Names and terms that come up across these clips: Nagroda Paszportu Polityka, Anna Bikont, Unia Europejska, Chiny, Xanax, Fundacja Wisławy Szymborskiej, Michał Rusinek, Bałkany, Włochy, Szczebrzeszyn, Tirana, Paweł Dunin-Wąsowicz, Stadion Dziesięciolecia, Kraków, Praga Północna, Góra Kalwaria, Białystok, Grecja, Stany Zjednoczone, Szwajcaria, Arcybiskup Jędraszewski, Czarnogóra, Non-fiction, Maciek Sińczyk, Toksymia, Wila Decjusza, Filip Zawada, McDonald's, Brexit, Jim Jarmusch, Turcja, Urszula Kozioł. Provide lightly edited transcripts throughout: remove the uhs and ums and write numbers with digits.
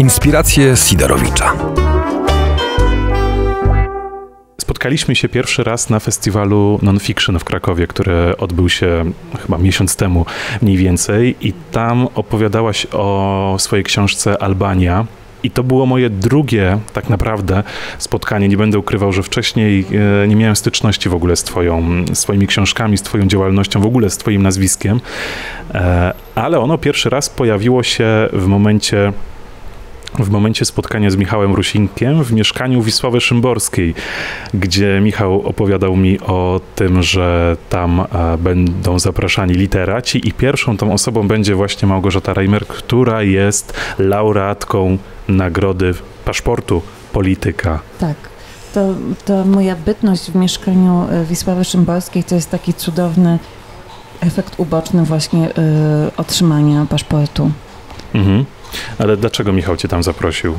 Inspiracje Sidorowicza. Spotkaliśmy się pierwszy raz na festiwalu Non-fiction w Krakowie, który odbył się chyba miesiąc temu mniej więcej i tam opowiadałaś o swojej książce Albania. I to było moje drugie tak naprawdę spotkanie. Nie będę ukrywał, że wcześniej nie miałem styczności w ogóle z swoimi książkami, z twoją działalnością, w ogóle z twoim nazwiskiem. Ale ono pierwszy raz pojawiło się w momencie spotkania z Michałem Rusinkiem w mieszkaniu Wisławy Szymborskiej, gdzie Michał opowiadał mi o tym, że tam będą zapraszani literaci i pierwszą tą osobą będzie właśnie Małgorzata Rejmer, która jest laureatką Nagrody Paszportu Polityka. Tak. To moja bytność w mieszkaniu Wisławy Szymborskiej to jest taki cudowny efekt uboczny właśnie otrzymania paszportu. Mhm. Ale dlaczego Michał cię tam zaprosił?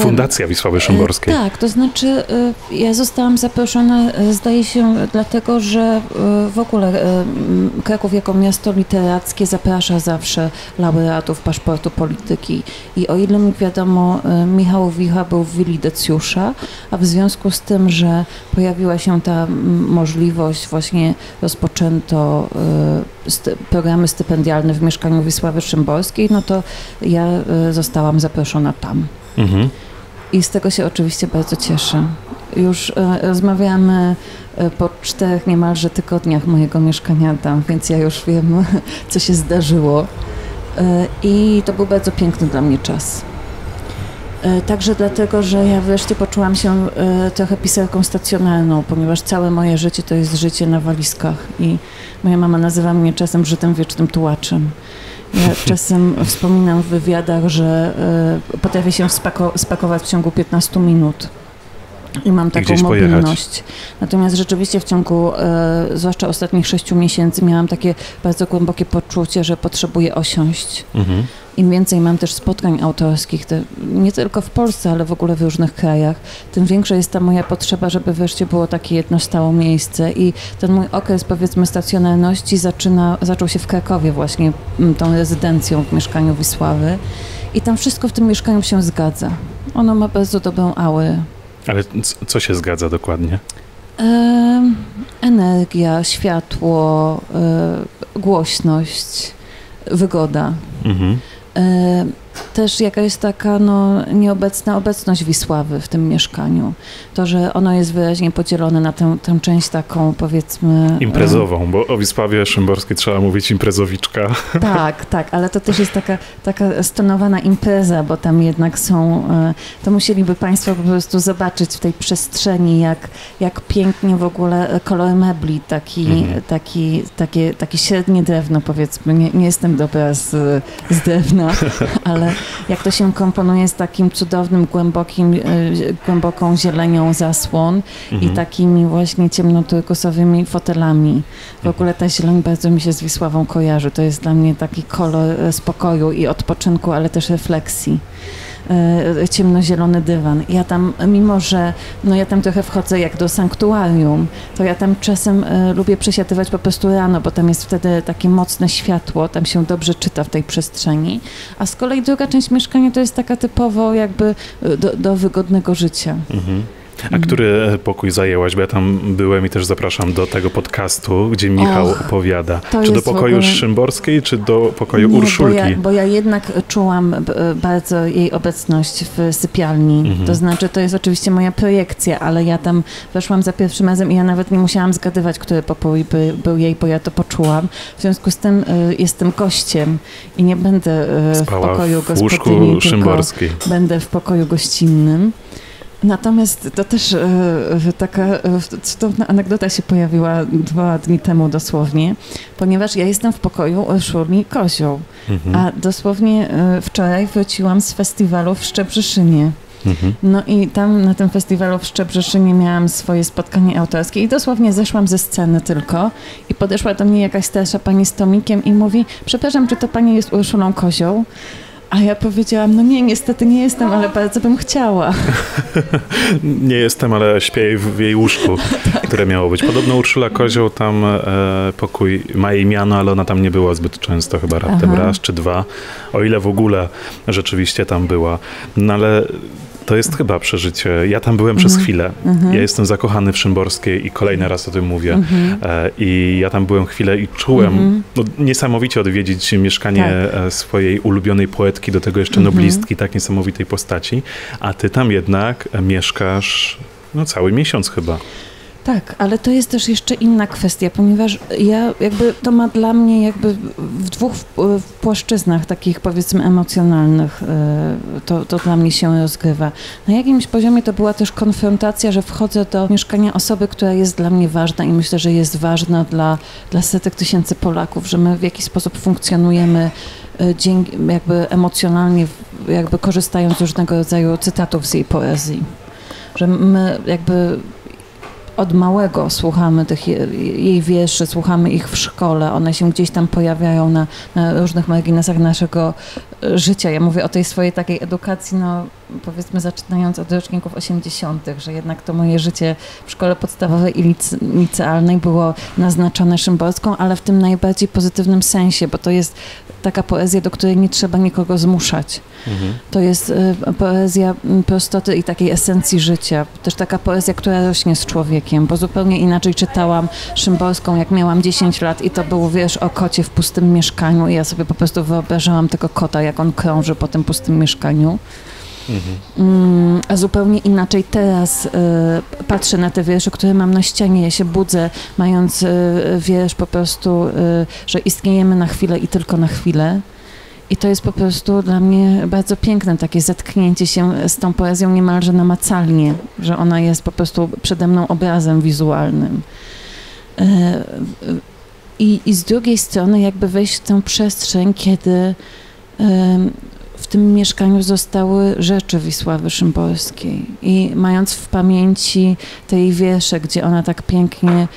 Fundacja Wisławy Szymborskiej. Tak, to znaczy ja zostałam zaproszona, zdaje się, dlatego, że w ogóle Kraków jako miasto literackie zaprasza zawsze laureatów Paszportu Polityki. I o ile mi wiadomo, Michał Wicha był w Wili Decjusza, a w związku z tym, że pojawiła się ta możliwość, właśnie rozpoczęto programy stypendialne w mieszkaniu Wisławy Szymborskiej, no to ja zostałam zaproszona tam. Mhm. I z tego się oczywiście bardzo cieszę. Już rozmawiamy po 4 niemalże tygodniach mojego mieszkania tam, więc ja już wiem, co się zdarzyło. I to był bardzo piękny dla mnie czas. Także dlatego, że ja wreszcie poczułam się trochę pisarką stacjonarną, ponieważ całe moje życie to jest życie na walizkach i moja mama nazywa mnie czasem Żydem wiecznym tułaczem. Ja czasem wspominam w wywiadach, że potrafię się spakować w ciągu 15 minut i mam taką mobilność. Pojechać. Natomiast rzeczywiście w ciągu, zwłaszcza ostatnich 6 miesięcy, miałam takie bardzo głębokie poczucie, że potrzebuję osiąść. Mhm. Im więcej mam też spotkań autorskich, nie tylko w Polsce, ale w ogóle w różnych krajach, tym większa jest ta moja potrzeba, żeby wreszcie było takie jedno stałe miejsce. I ten mój okres, powiedzmy, stacjonarności zaczął się w Krakowie właśnie, tą rezydencją w mieszkaniu Wisławy. I tam wszystko w tym mieszkaniu się zgadza. Ono ma bardzo dobrą aurę. Ale co się zgadza dokładnie? Energia, światło, głośność, wygoda. Mhm. Też jakaś taka nieobecna obecność Wisławy w tym mieszkaniu. To, że ono jest wyraźnie podzielone na tę część taką, powiedzmy... imprezową, bo o Wisławie Szymborskiej trzeba mówić imprezowiczka. Tak, ale to też jest taka stonowana impreza, bo tam jednak są... To musieliby Państwo po prostu zobaczyć w tej przestrzeni, jak pięknie w ogóle kolor mebli, takie średnie drewno, powiedzmy. Nie jestem dobra z drewna, ale jak to się komponuje z takim cudownym, głęboką zielenią zasłon i takimi właśnie ciemnoturkusowymi fotelami. W ogóle ta zieleń bardzo mi się z Wisławą kojarzy. To jest dla mnie taki kolor spokoju i odpoczynku, ale też refleksji. Ciemnozielony dywan. Ja tam, mimo że ja tam trochę wchodzę jak do sanktuarium, to ja tam czasem lubię przesiadywać po prostu rano, bo tam jest wtedy takie mocne światło, tam się dobrze czyta w tej przestrzeni. A z kolei druga część mieszkania to jest taka typowo jakby do wygodnego życia. Mhm. A który pokój zajęłaś? Bo ja tam byłem i też zapraszam do tego podcastu, gdzie Michał opowiada. Czy do pokoju Szymborskiej, czy do pokoju Urszulki? Bo ja jednak czułam bardzo jej obecność w sypialni. Mhm. To znaczy, to jest oczywiście moja projekcja, ale ja tam weszłam za pierwszym razem i ja nawet nie musiałam zgadywać, który pokój był jej, bo ja to poczułam. W związku z tym jestem gościem i nie będę w pokoju gospodyni, tylko będę w pokoju gościnnym. Natomiast to też taka cudowna anegdota się pojawiła 2 dni temu dosłownie, ponieważ ja jestem w pokoju Urszuli Kozioł, a dosłownie wczoraj wróciłam z festiwalu w Szczebrzeszynie. No i tam na tym festiwalu w Szczebrzeszynie miałam swoje spotkanie autorskie i dosłownie zeszłam ze sceny tylko i podeszła do mnie jakaś starsza pani z tomikiem i mówi: przepraszam, czy to pani jest Urszulą Kozioł? A ja powiedziałam, no nie, niestety nie jestem, ale bardzo bym chciała. Nie jestem, ale śpię w jej łóżku, które miało być. Podobno Urszula Kozioł tam pokój ma jej miano, ale ona tam nie była zbyt często, chyba raptem raz czy dwa, o ile w ogóle rzeczywiście tam była. No ale to jest chyba przeżycie. Ja tam byłem przez chwilę. Ja jestem zakochany w Szymborskiej i kolejny raz o tym mówię. I ja tam byłem chwilę i czułem no, niesamowicie odwiedzić mieszkanie swojej ulubionej poetki, do tego jeszcze noblistki, tak niesamowitej postaci. A ty tam jednak mieszkasz no, cały miesiąc chyba. Tak, ale to jest też jeszcze inna kwestia, ponieważ ja jakby to ma dla mnie jakby w dwóch płaszczyznach takich powiedzmy emocjonalnych to dla mnie się rozgrywa. Na jakimś poziomie to była też konfrontacja, że wchodzę do mieszkania osoby, która jest dla mnie ważna i myślę, że jest ważna dla setek tysięcy Polaków, że my w jakiś sposób funkcjonujemy dzięki, jakby emocjonalnie, jakby korzystając z różnego rodzaju cytatów z jej poezji. Że my jakby od małego słuchamy tych jej wierszy, słuchamy ich w szkole, one się gdzieś tam pojawiają na różnych marginesach naszego życia. Ja mówię o tej swojej takiej edukacji, no powiedzmy zaczynając od roczników 80., że jednak to moje życie w szkole podstawowej i licealnej było naznaczone Szymborską, ale w tym najbardziej pozytywnym sensie, bo to jest taka poezja, do której nie trzeba nikogo zmuszać. To jest poezja prostoty i takiej esencji życia. Też taka poezja, która rośnie z człowiekiem, bo zupełnie inaczej czytałam Szymborską, jak miałam 10 lat i to był wiersz o kocie w pustym mieszkaniu i ja sobie po prostu wyobrażałam tego kota, jak on krąży po tym pustym mieszkaniu. A zupełnie inaczej teraz patrzę na te wiersze, które mam na ścianie. Ja się budzę, mając wiersz po prostu, że istniejemy na chwilę i tylko na chwilę. I to jest po prostu dla mnie bardzo piękne takie zetknięcie się z tą poezją niemalże namacalnie, że ona jest po prostu przede mną obrazem wizualnym. I z drugiej strony jakby wejść w tę przestrzeń, kiedy w tym mieszkaniu zostały rzeczy Wisławy Szymborskiej i mając w pamięci te jej wiersze, gdzie ona tak pięknie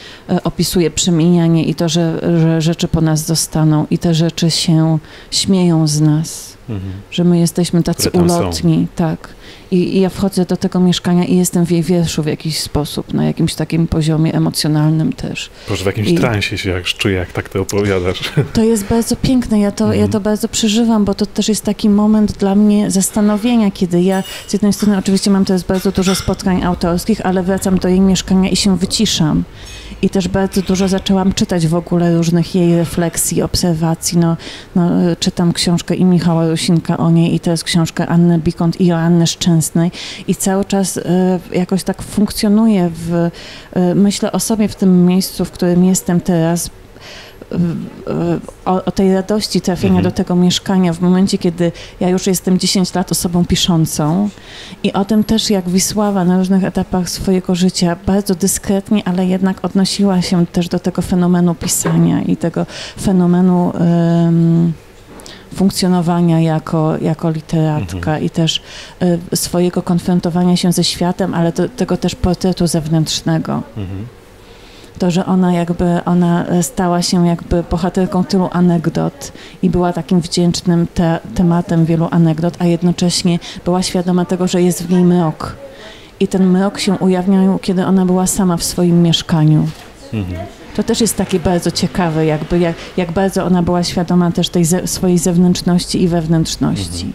opisuje przemijanie i to, że rzeczy po nas zostaną i te rzeczy się śmieją z nas, że my jesteśmy tacy ulotni, tak. I ja wchodzę do tego mieszkania i jestem w jej wierszu w jakiś sposób, na jakimś takim poziomie emocjonalnym też. Proszę, w jakimś transie się czuję, jak tak to opowiadasz. To jest bardzo piękne, ja to bardzo przeżywam, bo to też jest taki moment dla mnie zastanowienia, kiedy ja z jednej strony oczywiście mam teraz bardzo dużo spotkań autorskich, ale wracam do jej mieszkania i się wyciszam. I też bardzo dużo zaczęłam czytać w ogóle różnych jej refleksji, obserwacji. No, czytam książkę i Michała Rusinka o niej i teraz książkę Anny Bikont i Joanny Szczęsnej i cały czas jakoś tak funkcjonuję myślę o sobie w tym miejscu, w którym jestem teraz, o tej radości trafienia do tego mieszkania w momencie, kiedy ja już jestem 10 lat osobą piszącą i o tym też, jak Wisława na różnych etapach swojego życia bardzo dyskretnie, ale jednak odnosiła się też do tego fenomenu pisania i tego fenomenu funkcjonowania jako literatka i też swojego konfrontowania się ze światem, ale tego też portretu zewnętrznego. To, że ona stała się jakby bohaterką tylu anegdot i była takim wdzięcznym tematem wielu anegdot, a jednocześnie była świadoma tego, że jest w niej mrok. I ten mrok się ujawniał, kiedy ona była sama w swoim mieszkaniu. To też jest takie bardzo ciekawe, jakby jak bardzo ona była świadoma też tej swojej zewnętrzności i wewnętrzności.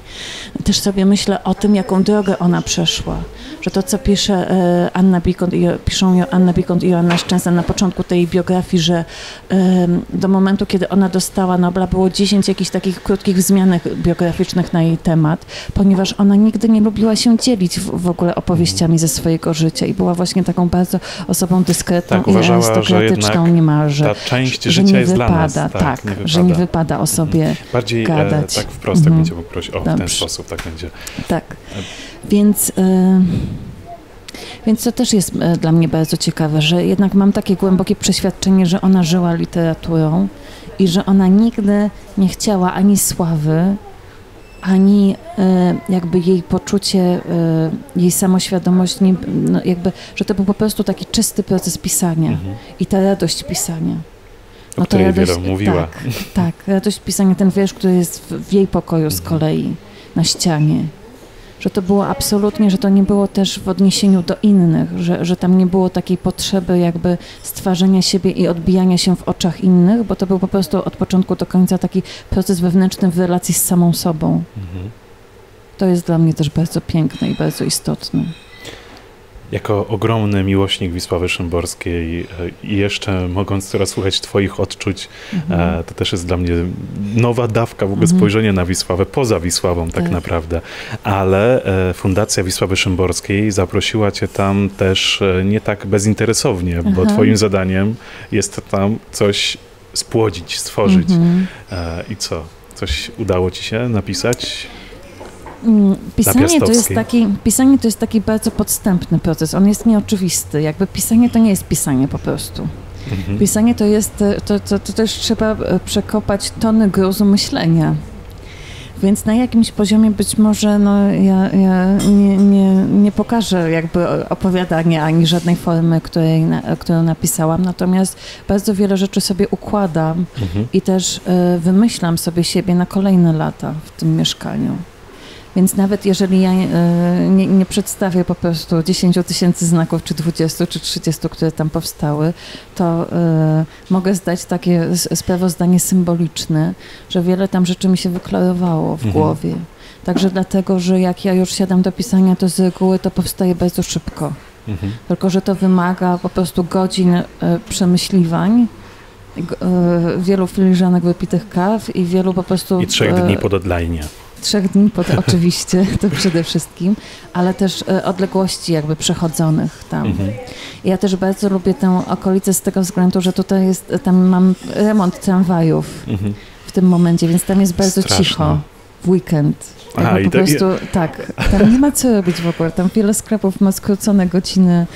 Też sobie myślę o tym, jaką drogę ona przeszła. Że to, co pisze Anna Bikont i Joanna Szczęsna na początku tej biografii, że do momentu, kiedy ona dostała Nobla, było 10 jakichś takich krótkich wzmianek biograficznych na jej temat, ponieważ ona nigdy nie lubiła się dzielić w ogóle opowieściami ze swojego życia i była właśnie taką bardzo osobą dyskretną i arystokratyczną. Niemalże, ta część życia nie jest wypada, dla nas. Tak, nie że nie wypada o sobie bardziej gadać. Tak wprost, jak będzie poprosić. O, dobrze. W ten sposób tak będzie. Tak, więc to też jest dla mnie bardzo ciekawe, że jednak mam takie głębokie przeświadczenie, że ona żyła literaturą i że ona nigdy nie chciała ani sławy, ani jakby jej poczucie, jej samoświadomość, jakby, że to był po prostu taki czysty proces pisania i ta radość pisania. No, o której wiele mówiła. Tak, radość pisania, ten wiersz, który jest w jej pokoju z kolei. na ścianie. Że to było absolutnie, że to nie było też w odniesieniu do innych, że tam nie było takiej potrzeby jakby stwarzania siebie i odbijania się w oczach innych, bo to był po prostu od początku do końca taki proces wewnętrzny w relacji z samą sobą. Mhm. To jest dla mnie też bardzo piękne i bardzo istotne. Jako ogromny miłośnik Wisławy Szymborskiej i jeszcze mogąc teraz słuchać twoich odczuć, to też jest dla mnie nowa dawka w ogóle spojrzenia na Wisławę, poza Wisławą tak naprawdę, ale Fundacja Wisławy Szymborskiej zaprosiła cię tam też nie tak bezinteresownie, bo twoim zadaniem jest tam coś spłodzić, stworzyć. I co? Coś udało ci się napisać? Pisanie to jest taki bardzo podstępny proces, on jest nieoczywisty, jakby pisanie to nie jest pisanie po prostu. Pisanie to jest, to też trzeba przekopać tony gruzu myślenia, więc na jakimś poziomie być może no, ja nie pokażę jakby opowiadania ani żadnej formy, którą napisałam, natomiast bardzo wiele rzeczy sobie układam i też wymyślam sobie siebie na kolejne lata w tym mieszkaniu. Więc nawet jeżeli ja nie przedstawię po prostu 10 000 znaków, czy 20, czy 30, które tam powstały, to mogę zdać takie sprawozdanie symboliczne, że wiele tam rzeczy mi się wyklarowało w głowie. Także dlatego, że jak ja już siadam do pisania, to z reguły to powstaje bardzo szybko. Tylko że to wymaga po prostu godzin przemyśliwań, wielu filiżanek wypitych kaw i wielu po prostu... I 3 dni pod odlajnie. 3 dni oczywiście, to przede wszystkim, ale też odległości jakby przechodzonych tam. Ja też bardzo lubię tę okolicę z tego względu, że tutaj jest, tam mam remont tramwajów w tym momencie, więc tam jest bardzo cicho w weekend. Tam nie ma co robić w ogóle, tam wiele sklepów ma skrócone godziny.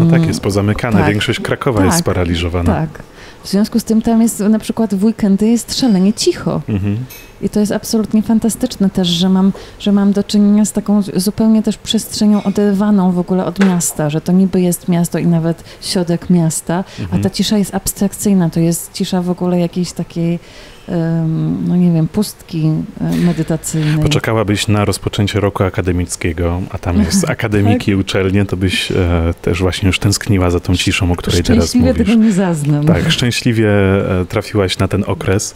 No tak, jest pozamykane, większość Krakowa jest sparaliżowana. W związku z tym tam jest na przykład w weekendy jest szalenie cicho. I to jest absolutnie fantastyczne też, że mam do czynienia z taką zupełnie też przestrzenią oderwaną w ogóle od miasta, że to niby jest miasto i nawet środek miasta, a ta cisza jest abstrakcyjna, to jest cisza w ogóle jakiejś takiej, no nie wiem, pustki medytacyjnej. Poczekałabyś na rozpoczęcie roku akademickiego, a tam jest akademiki i uczelnie, to byś też właśnie już tęskniła za tą ciszą, o której teraz mówisz. Szczęśliwie tego nie zaznam. Tak, szczęśliwie trafiłaś na ten okres.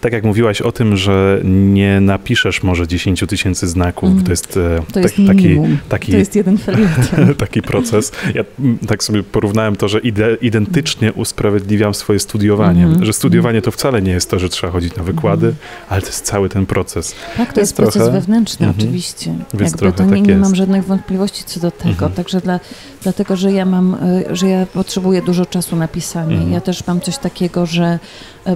Tak jak mówiłaś o tym, że nie napiszesz może 10 000 znaków, to jest, to jest jeden felieton. Taki proces. Ja tak sobie porównałem to, że identycznie usprawiedliwiam swoje studiowanie, że studiowanie to wcale nie jest to, że trzeba chodzić na wykłady, ale to jest cały ten proces. Tak, to jest proces wewnętrzny oczywiście. Jakby to nie mam żadnych wątpliwości co do tego, także dlatego, że ja potrzebuję dużo czasu na pisanie. Ja też mam coś takiego, że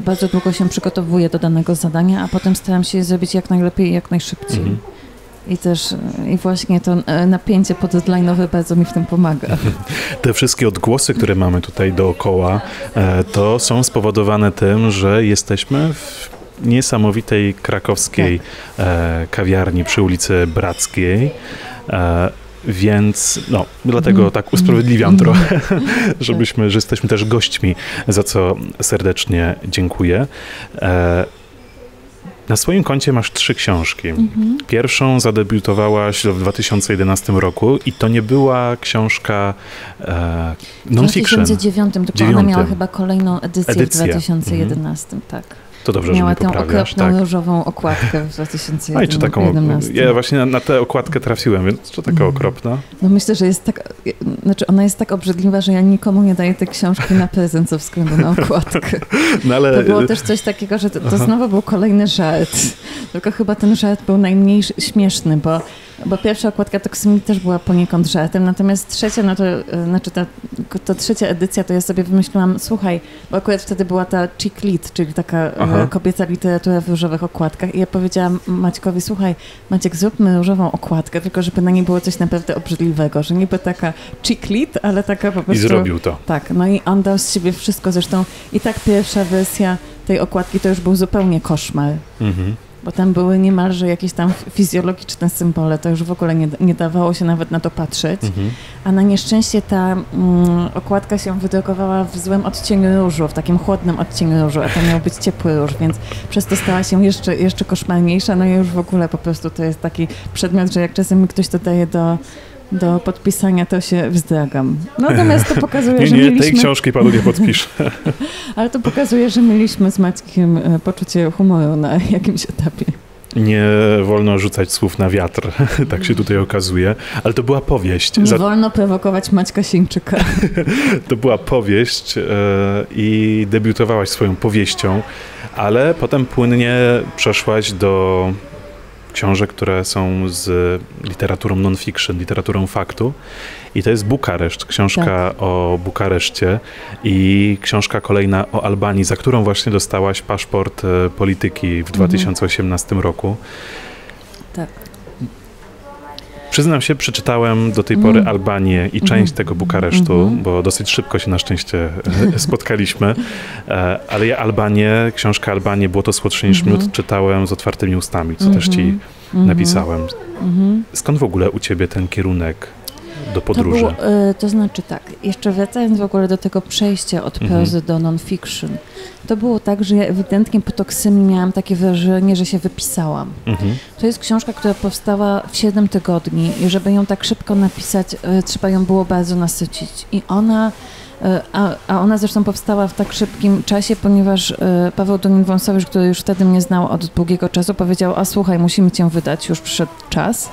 bardzo długo się przygotowuję do danego zadania, a potem staram się je zrobić jak najlepiej i jak najszybciej. I właśnie to napięcie poddeadline'owe bardzo mi w tym pomaga. Te wszystkie odgłosy, które mamy tutaj dookoła, to są spowodowane tym, że jesteśmy w niesamowitej krakowskiej kawiarni przy ulicy Brackiej. Więc no, dlatego tak usprawiedliwiam trochę, że jesteśmy też gośćmi, za co serdecznie dziękuję. Na swoim koncie masz 3 książki. Pierwszą zadebiutowałaś w 2011 roku i to nie była książka non-fiction. W 2009, tylko ona miała chyba kolejną edycję. W 2011, To dobrze, miała że mnie tę okropną różową okładkę w 2011. Czy taką, ja właśnie na tę okładkę trafiłem, więc czy taka okropna? No myślę, że jest tak, znaczy ona jest tak obrzydliwa, że ja nikomu nie daję tej książki na prezent ze względu na okładkę. No ale... To było też coś takiego, że to znowu był kolejny żart. Tylko chyba ten żart był najmniej śmieszny, bo pierwsza okładka Toksymii też była poniekąd żartem, natomiast trzecia, no to znaczy ta trzecia edycja, to ja sobie wymyśliłam, słuchaj, bo akurat wtedy była ta chick lit, czyli taka kobieca literatura w różowych okładkach i ja powiedziałam Maćkowi, słuchaj, Maciek, zróbmy różową okładkę, tylko żeby na niej było coś naprawdę obrzydliwego, że niby taka chick lit, ale taka po prostu... I zrobił to. Tak, no i on dał z siebie wszystko, zresztą i tak pierwsza wersja tej okładki to już był zupełnie koszmar. Bo tam były niemalże jakieś tam fizjologiczne symbole, to już w ogóle nie dawało się nawet na to patrzeć. Mhm. A na nieszczęście ta okładka się wydrukowała w złym odcieniu różu, w takim chłodnym odcieniu różu, a to miał być ciepły róż, więc przez to stała się jeszcze koszmarniejsza, no i już w ogóle po prostu to jest taki przedmiot, że jak czasem mi ktoś to daje do podpisania, to się wzdragam. No, natomiast to pokazuje, że mieliśmy... tej książki panu nie podpiszę. Ale to pokazuje, że mieliśmy z Maćkiem poczucie humoru na jakimś etapie. Nie wolno rzucać słów na wiatr, tak się tutaj okazuje, ale to była powieść. Nie wolno prowokować Maćka Sińczyka. To była powieść i debiutowałaś swoją powieścią, ale potem płynnie przeszłaś do książek, które są z literaturą non-fiction, literaturą faktu. I to jest Bukareszt, książka o Bukareszcie i książka kolejna o Albanii, za którą właśnie dostałaś paszport polityki w 2018 roku. Tak. Przyznam się, przeczytałem do tej pory Albanię i część tego Bukaresztu, bo dosyć szybko się na szczęście spotkaliśmy, ale ja Albanię, książkę Albanię, było to słodsze niż miód, czytałem z otwartymi ustami, co też ci napisałem. Skąd w ogóle u ciebie ten kierunek do podróży? To znaczy tak, jeszcze wracając w ogóle do tego przejścia od prozy do non-fiction, to było tak, że ja ewidentnie po Toksymi miałam takie wrażenie, że się wypisałam. To jest książka, która powstała w 7 tygodni i żeby ją tak szybko napisać, trzeba ją było bardzo nasycić. I ona, ona zresztą powstała w tak szybkim czasie, ponieważ Paweł Dunin-Wąsowicz, który już wtedy mnie znał od długiego czasu, powiedział: a słuchaj, musimy cię wydać, już przyszedł czas.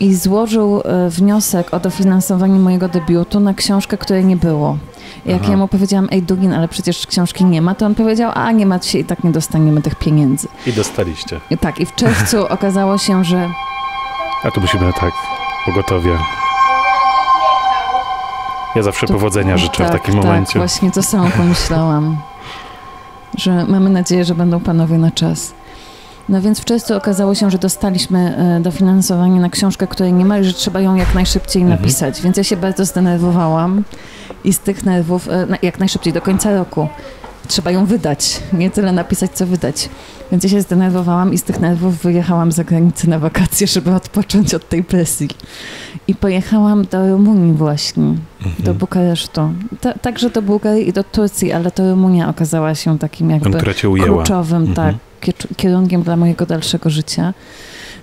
I złożył wniosek o dofinansowanie mojego debiutu na książkę, której nie było. Jak ja mu powiedziałam: ej Dugin, ale przecież książki nie ma, to on powiedział: a nie ma się i tak nie dostaniemy tych pieniędzy. I dostaliście. Tak, i w czerwcu okazało się, że... A tu musimy tak, pogotowie. Ja zawsze powodzenia życzę w takim momencie. Tak, właśnie to samo pomyślałam, że mamy nadzieję, że będą panowie na czas. No więc w czerwcu okazało się, że dostaliśmy dofinansowanie na książkę, której nie ma i że trzeba ją jak najszybciej napisać. Więc ja się bardzo zdenerwowałam i z tych nerwów jak najszybciej do końca roku. Trzeba ją wydać, nie tyle napisać, co wydać. Więc ja się zdenerwowałam i z tych nerwów wyjechałam za granicę na wakacje, żeby odpocząć od tej presji. I pojechałam do Rumunii właśnie, do Bukaresztu. Także do Bułgarii i do Turcji, ale to Rumunia okazała się takim jakby kluczowym, kierunkiem dla mojego dalszego życia.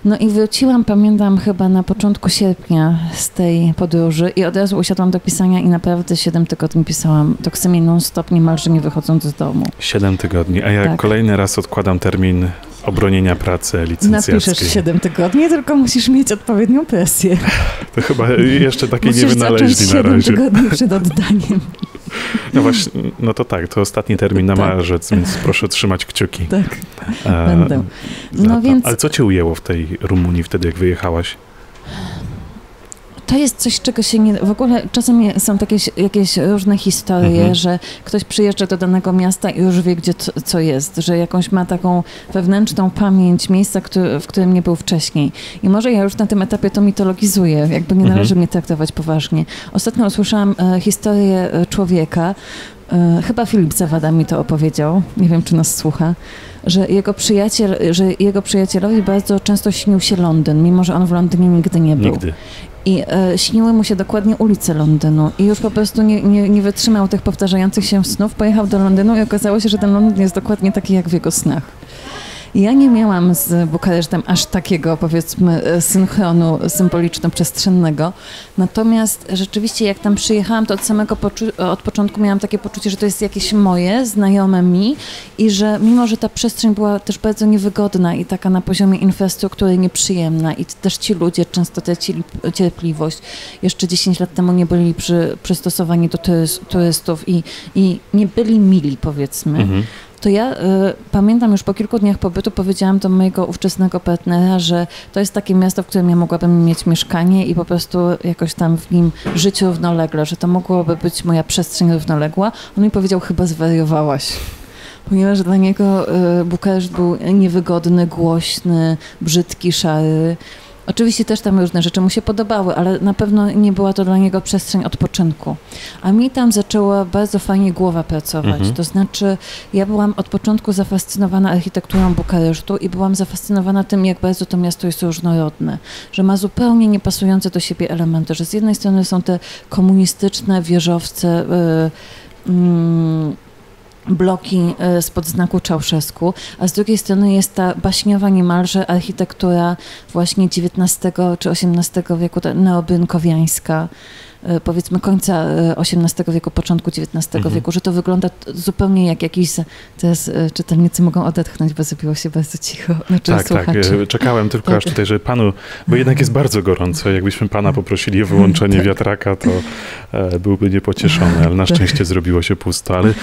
No i wróciłam, pamiętam, chyba na początku sierpnia z tej podróży i od razu usiadłam do pisania i naprawdę 7 tygodni pisałam Toksymię non-stop, niemalże nie wychodząc z domu. 7 tygodni, a ja kolejny raz odkładam termin obronienia pracy licencjackiej. Napiszesz 7 tygodni, tylko musisz mieć odpowiednią presję. To chyba jeszcze takiej nie wynaleźli na razie. Musisz 7 tygodni przed oddaniem. No właśnie, no to tak, to ostatni termin na marzec, więc proszę trzymać kciuki. Tak, będę. No więc... Ale co cię ujęło w tej Rumunii wtedy, jak wyjechałaś? To jest coś, czego się nie... W ogóle czasem są takie jakieś różne historie, że ktoś przyjeżdża do danego miasta i już wie, gdzie co jest, że jakąś ma taką wewnętrzną pamięć miejsca, w którym nie był wcześniej. I może ja już na tym etapie to mitologizuję, jakby nie należy mnie traktować poważnie. Ostatnio usłyszałam historię człowieka, chyba Filip Zawada mi to opowiedział, nie wiem, czy nas słucha, że jego przyjacielowi bardzo często śnił się Londyn, mimo że on w Londynie nigdy nie był. Nigdy. I śniły mu się dokładnie ulice Londynu i już po prostu nie wytrzymał tych powtarzających się snów, pojechał do Londynu i okazało się, że ten Londyn jest dokładnie taki jak w jego snach. Ja nie miałam z Bukaresztem aż takiego, powiedzmy, synchronu symboliczno-przestrzennego. Natomiast rzeczywiście, jak tam przyjechałam, to od początku miałam takie poczucie, że to jest jakieś moje, znajome mi i że mimo, że ta przestrzeń była też bardzo niewygodna i taka na poziomie infrastruktury nieprzyjemna i też ci ludzie często tracili cierpliwość. Jeszcze 10 lat temu nie byli przystosowani do turystów i nie byli mili, powiedzmy. To ja pamiętam już po kilku dniach pobytu powiedziałam do mojego ówczesnego partnera, że to jest takie miasto, w którym ja mogłabym mieć mieszkanie i po prostu jakoś tam w nim żyć równolegle, że to mogłoby być moja przestrzeń równoległa. On mi powiedział: chyba zwariowałaś. Ponieważ dla niego Bukareszt był niewygodny, głośny, brzydki, szary. Oczywiście też tam różne rzeczy mu się podobały, ale na pewno nie była to dla niego przestrzeń odpoczynku. A mi tam zaczęła bardzo fajnie głowa pracować. To znaczy, ja byłam od początku zafascynowana architekturą Bukaresztu i byłam zafascynowana tym, jak bardzo to miasto jest różnorodne, że ma zupełnie niepasujące do siebie elementy, że z jednej strony są te komunistyczne wieżowce, bloki spod znaku Czałszewsku, a z drugiej strony jest ta baśniowa niemalże architektura właśnie XIX czy XVIII wieku, ta neobynkowiańska, powiedzmy końca XVIII wieku, początku XIX wieku, że to wygląda zupełnie jak jakiś... Teraz czytelnicy mogą odetchnąć, bo zrobiło się bardzo cicho. Znaczy, tak. Czekałem tylko aż tutaj, żeby panu... Bo jednak jest bardzo gorąco. Jakbyśmy pana poprosili o wyłączenie wiatraka, to byłby niepocieszony, ale na szczęście zrobiło się pusto. Ale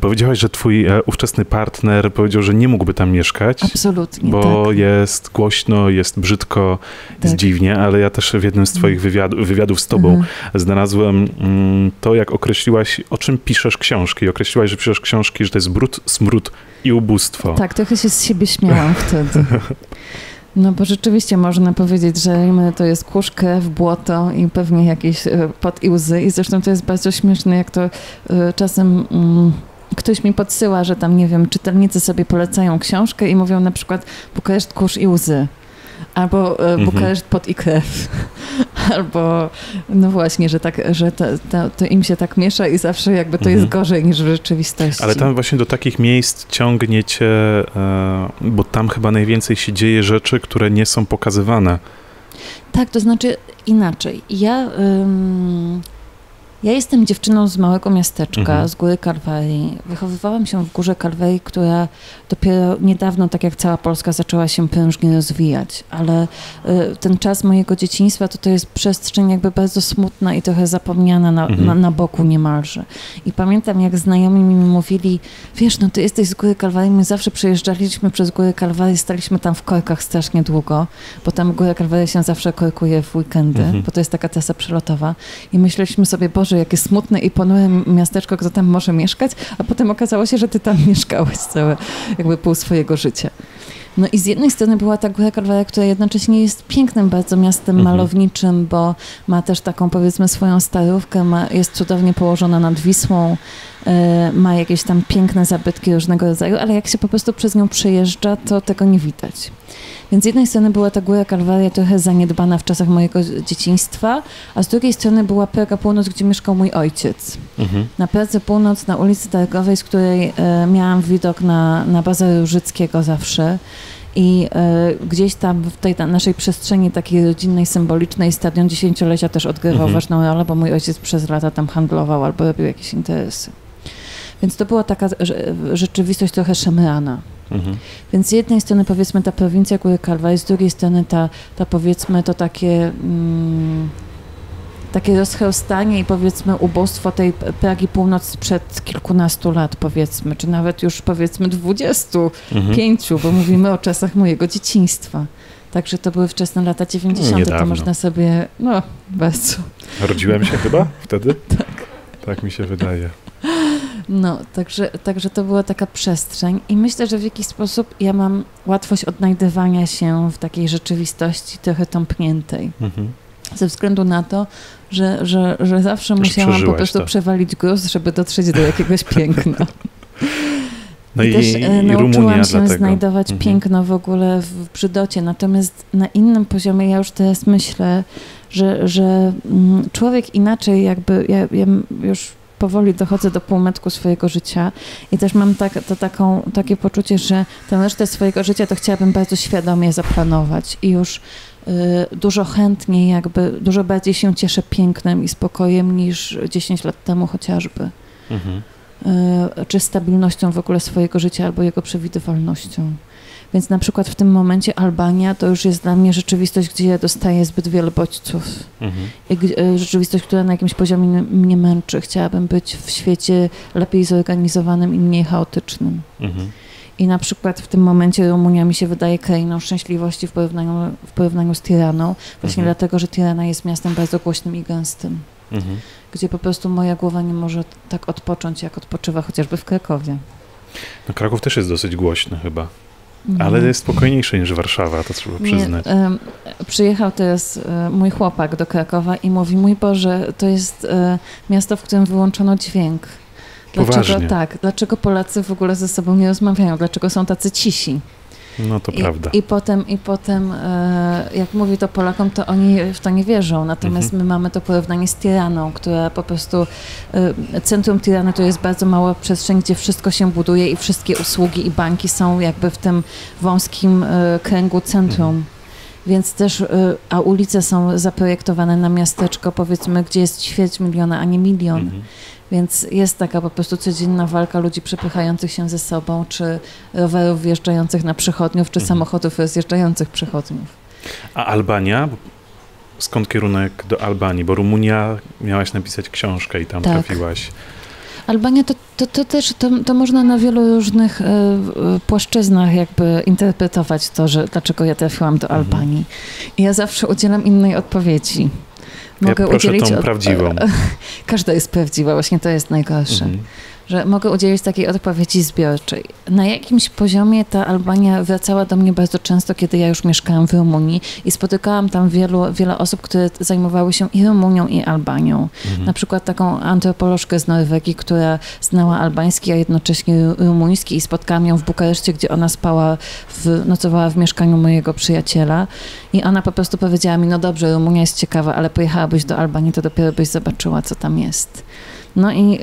powiedziałaś, że twój ówczesny partner powiedział, że nie mógłby tam mieszkać. Absolutnie, bo jest głośno, jest brzydko, jest dziwnie, ale ja też w jednym z twoich wywiadów z tobą znalazłem to, jak określiłaś, o czym piszesz książki. Określiłaś, że piszesz książki, że to jest brud, smród i ubóstwo. Tak, trochę się z siebie śmiałam wtedy. No bo rzeczywiście można powiedzieć, że to jest kurz, krew, błoto i pewnie jakieś pot i łzy. I zresztą to jest bardzo śmieszne, jak to czasem... Ktoś mi podsyła, że tam, nie wiem, czytelnicy sobie polecają książkę i mówią na przykład Bukareszt, kurz i łzy. Albo Bukareszt, pot i krew. Albo, no właśnie, że, tak, że to im się tak miesza i zawsze jakby to jest gorzej niż w rzeczywistości. Ale tam właśnie do takich miejsc ciągnie cię, bo tam chyba najwięcej się dzieje rzeczy, które nie są pokazywane. Tak, to znaczy inaczej. Ja jestem dziewczyną z małego miasteczka, z Góry Kalwarii. Wychowywałam się w Górze Kalwarii, która dopiero niedawno, tak jak cała Polska, zaczęła się prężnie rozwijać. Ale ten czas mojego dzieciństwa to jest przestrzeń jakby bardzo smutna i trochę zapomniana na boku niemalże. I pamiętam, jak znajomi mi mówili, wiesz, no ty jesteś z Góry Kalwarii, my zawsze przejeżdżaliśmy przez Górę Kalwarii, staliśmy tam w korkach strasznie długo, bo tam Góra Kalwarii się zawsze korkuje w weekendy, bo to jest taka trasa przelotowa. I myśleliśmy sobie, Boże, jakie smutne i ponure miasteczko, kto tam może mieszkać, a potem okazało się, że ty tam mieszkałeś całe, jakby pół swojego życia. No i z jednej strony była ta Góra Kalwaria, która jednocześnie jest pięknym bardzo miastem malowniczym, bo ma też taką, powiedzmy, swoją starówkę, jest cudownie położona nad Wisłą, ma jakieś tam piękne zabytki różnego rodzaju, ale jak się po prostu przez nią przejeżdża, to tego nie widać. Więc z jednej strony była ta Góra Kalwaria trochę zaniedbana w czasach mojego dzieciństwa, a z drugiej strony była Praga Północ, gdzie mieszkał mój ojciec. Na Pradze Północ, na ulicy Targowej, z której miałam widok na bazar Różyckiego zawsze. I gdzieś tam w tej naszej przestrzeni takiej rodzinnej, symbolicznej Stadion Dziesięciolecia też odgrywał ważną rolę, bo mój ojciec przez lata tam handlował albo robił jakieś interesy. Więc to była taka rzeczywistość trochę szemrana. Więc z jednej strony, powiedzmy, ta prowincja Góry Kalwarii, z drugiej strony ta powiedzmy to takie rozchełstanie i powiedzmy ubóstwo tej Pragi Północ sprzed kilkunastu lat, powiedzmy, czy nawet już powiedzmy 25, bo mówimy o czasach mojego dzieciństwa. Także to były wczesne lata 90. Niedawno. To można sobie, no bardzo. Rodziłem się chyba wtedy? Tak. Tak mi się wydaje. No, także to była taka przestrzeń i myślę, że w jakiś sposób ja mam łatwość odnajdywania się w takiej rzeczywistości trochę tąpniętej. Ze względu na to, że zawsze musiałam po prostu przewalić gruz, żeby dotrzeć do jakiegoś piękna. No i też nauczyłam się znajdować piękno w ogóle w brzydocie. Natomiast na innym poziomie ja już teraz myślę, że człowiek inaczej jakby, ja już powoli dochodzę do półmetku swojego życia i też mam takie poczucie, że tę resztę swojego życia to chciałabym bardzo świadomie zaplanować i już dużo chętniej jakby, dużo bardziej się cieszę pięknem i spokojem niż 10 lat temu chociażby. Czy stabilnością w ogóle swojego życia albo jego przewidywalnością. Więc na przykład w tym momencie Albania to już jest dla mnie rzeczywistość, gdzie ja dostaję zbyt wielu bodźców. Rzeczywistość, która na jakimś poziomie mnie męczy. Chciałabym być w świecie lepiej zorganizowanym i mniej chaotycznym. I na przykład w tym momencie Rumunia mi się wydaje krainą szczęśliwości w porównaniu z Tiraną. Właśnie dlatego, że Tirana jest miastem bardzo głośnym i gęstym. Gdzie po prostu moja głowa nie może tak odpocząć, jak odpoczywa chociażby w Krakowie. No, Kraków też jest dosyć głośny chyba. Ale jest spokojniejsze niż Warszawa, to trzeba przyznać. Przyjechał teraz mój chłopak do Krakowa i mówi, mój Boże, to jest miasto, w którym wyłączono dźwięk. Dlaczego poważnie? Tak? Dlaczego Polacy w ogóle ze sobą nie rozmawiają? Dlaczego są tacy cisi? No to prawda. I potem jak mówi to Polakom, to oni w to nie wierzą. Natomiast my mamy to porównanie z Tiraną, która po prostu... Centrum Tirany to jest bardzo mała przestrzeń, gdzie wszystko się buduje i wszystkie usługi i banki są jakby w tym wąskim kręgu centrum. Więc też, a ulice są zaprojektowane na miasteczko, powiedzmy, gdzie jest ćwierć miliona, a nie milion. Więc jest taka po prostu codzienna walka ludzi przepychających się ze sobą, czy rowerów wjeżdżających na przychodniów, czy samochodów rozjeżdżających przychodniów. A Albania? Skąd kierunek do Albanii? Bo Rumunia, miałaś napisać książkę i tam trafiłaś. Albania to można na wielu różnych płaszczyznach jakby interpretować to, że dlaczego ja trafiłam do Albanii. I ja zawsze udzielam innej odpowiedzi. Mogę udzielić tą prawdziwą. Każda jest prawdziwa, właśnie to jest najgorsze. Że mogę udzielić takiej odpowiedzi zbiorczej. Na jakimś poziomie ta Albania wracała do mnie bardzo często, kiedy ja już mieszkałam w Rumunii i spotykałam tam wiele osób, które zajmowały się i Rumunią, i Albanią. Na przykład taką antropolożkę z Norwegii, która znała albański, a jednocześnie rumuński, i spotkałam ją w Bukareszcie, gdzie ona nocowała w mieszkaniu mojego przyjaciela, i ona po prostu powiedziała mi, no dobrze, Rumunia jest ciekawa, ale pojechałabyś do Albanii, to dopiero byś zobaczyła, co tam jest. No i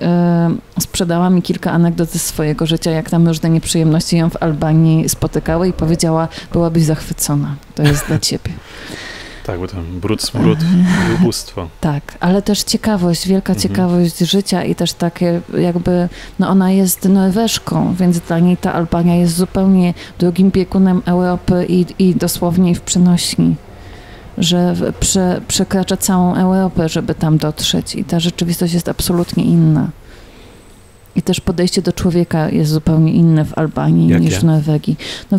sprzedała mi kilka anegdot ze swojego życia, jak tam różne nieprzyjemności ją w Albanii spotykały, i powiedziała, byłabyś zachwycona, to jest dla ciebie. Tak, bo tam brud, smród i ubóstwo. Tak, ale też ciekawość, wielka ciekawość życia, i też takie jakby, no ona jest Norweżką, więc dla niej ta Albania jest zupełnie drugim biegunem Europy i dosłownie w przenośni. Że przekracza całą Europę, żeby tam dotrzeć, i ta rzeczywistość jest absolutnie inna. I też podejście do człowieka jest zupełnie inne w Albanii niż w Norwegii. No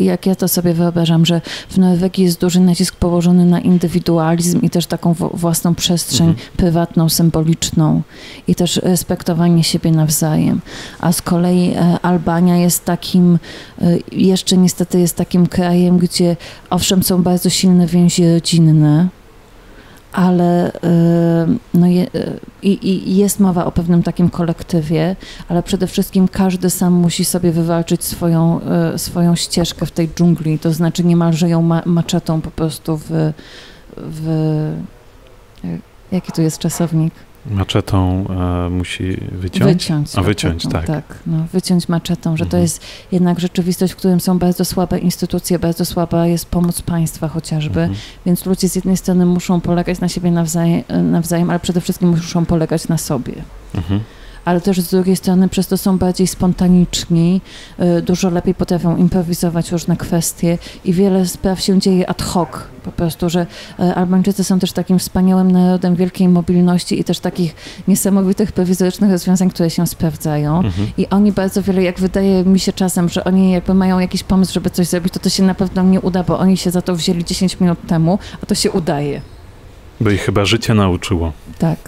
jak ja to sobie wyobrażam, że w Norwegii jest duży nacisk położony na indywidualizm i też taką własną przestrzeń prywatną, symboliczną, i też respektowanie siebie nawzajem. A z kolei Albania jest takim, jeszcze niestety jest takim krajem, gdzie owszem są bardzo silne więzi rodzinne, ale jest mowa o pewnym takim kolektywie, ale przede wszystkim każdy sam musi sobie wywalczyć swoją ścieżkę w tej dżungli, to znaczy niemalże ją maczetą po prostu jaki tu jest czasownik? Maczetą musi wyciąć? Wyciąć maczetą, że to jest jednak rzeczywistość, w którym są bardzo słabe instytucje, bardzo słaba jest pomoc państwa chociażby, więc ludzie z jednej strony muszą polegać na siebie nawzajem, ale przede wszystkim muszą polegać na sobie. Ale też z drugiej strony przez to są bardziej spontaniczni, dużo lepiej potrafią improwizować różne kwestie i wiele spraw się dzieje ad hoc po prostu, że Albańczycy są też takim wspaniałym narodem wielkiej mobilności i też takich niesamowitych prowizorycznych rozwiązań, które się sprawdzają. I oni bardzo wiele, jak wydaje mi się czasem, że oni jakby mają jakiś pomysł, żeby coś zrobić, to się na pewno nie uda, bo oni się za to wzięli 10 minut temu, a to się udaje. Bo ich chyba życie nauczyło. Tak.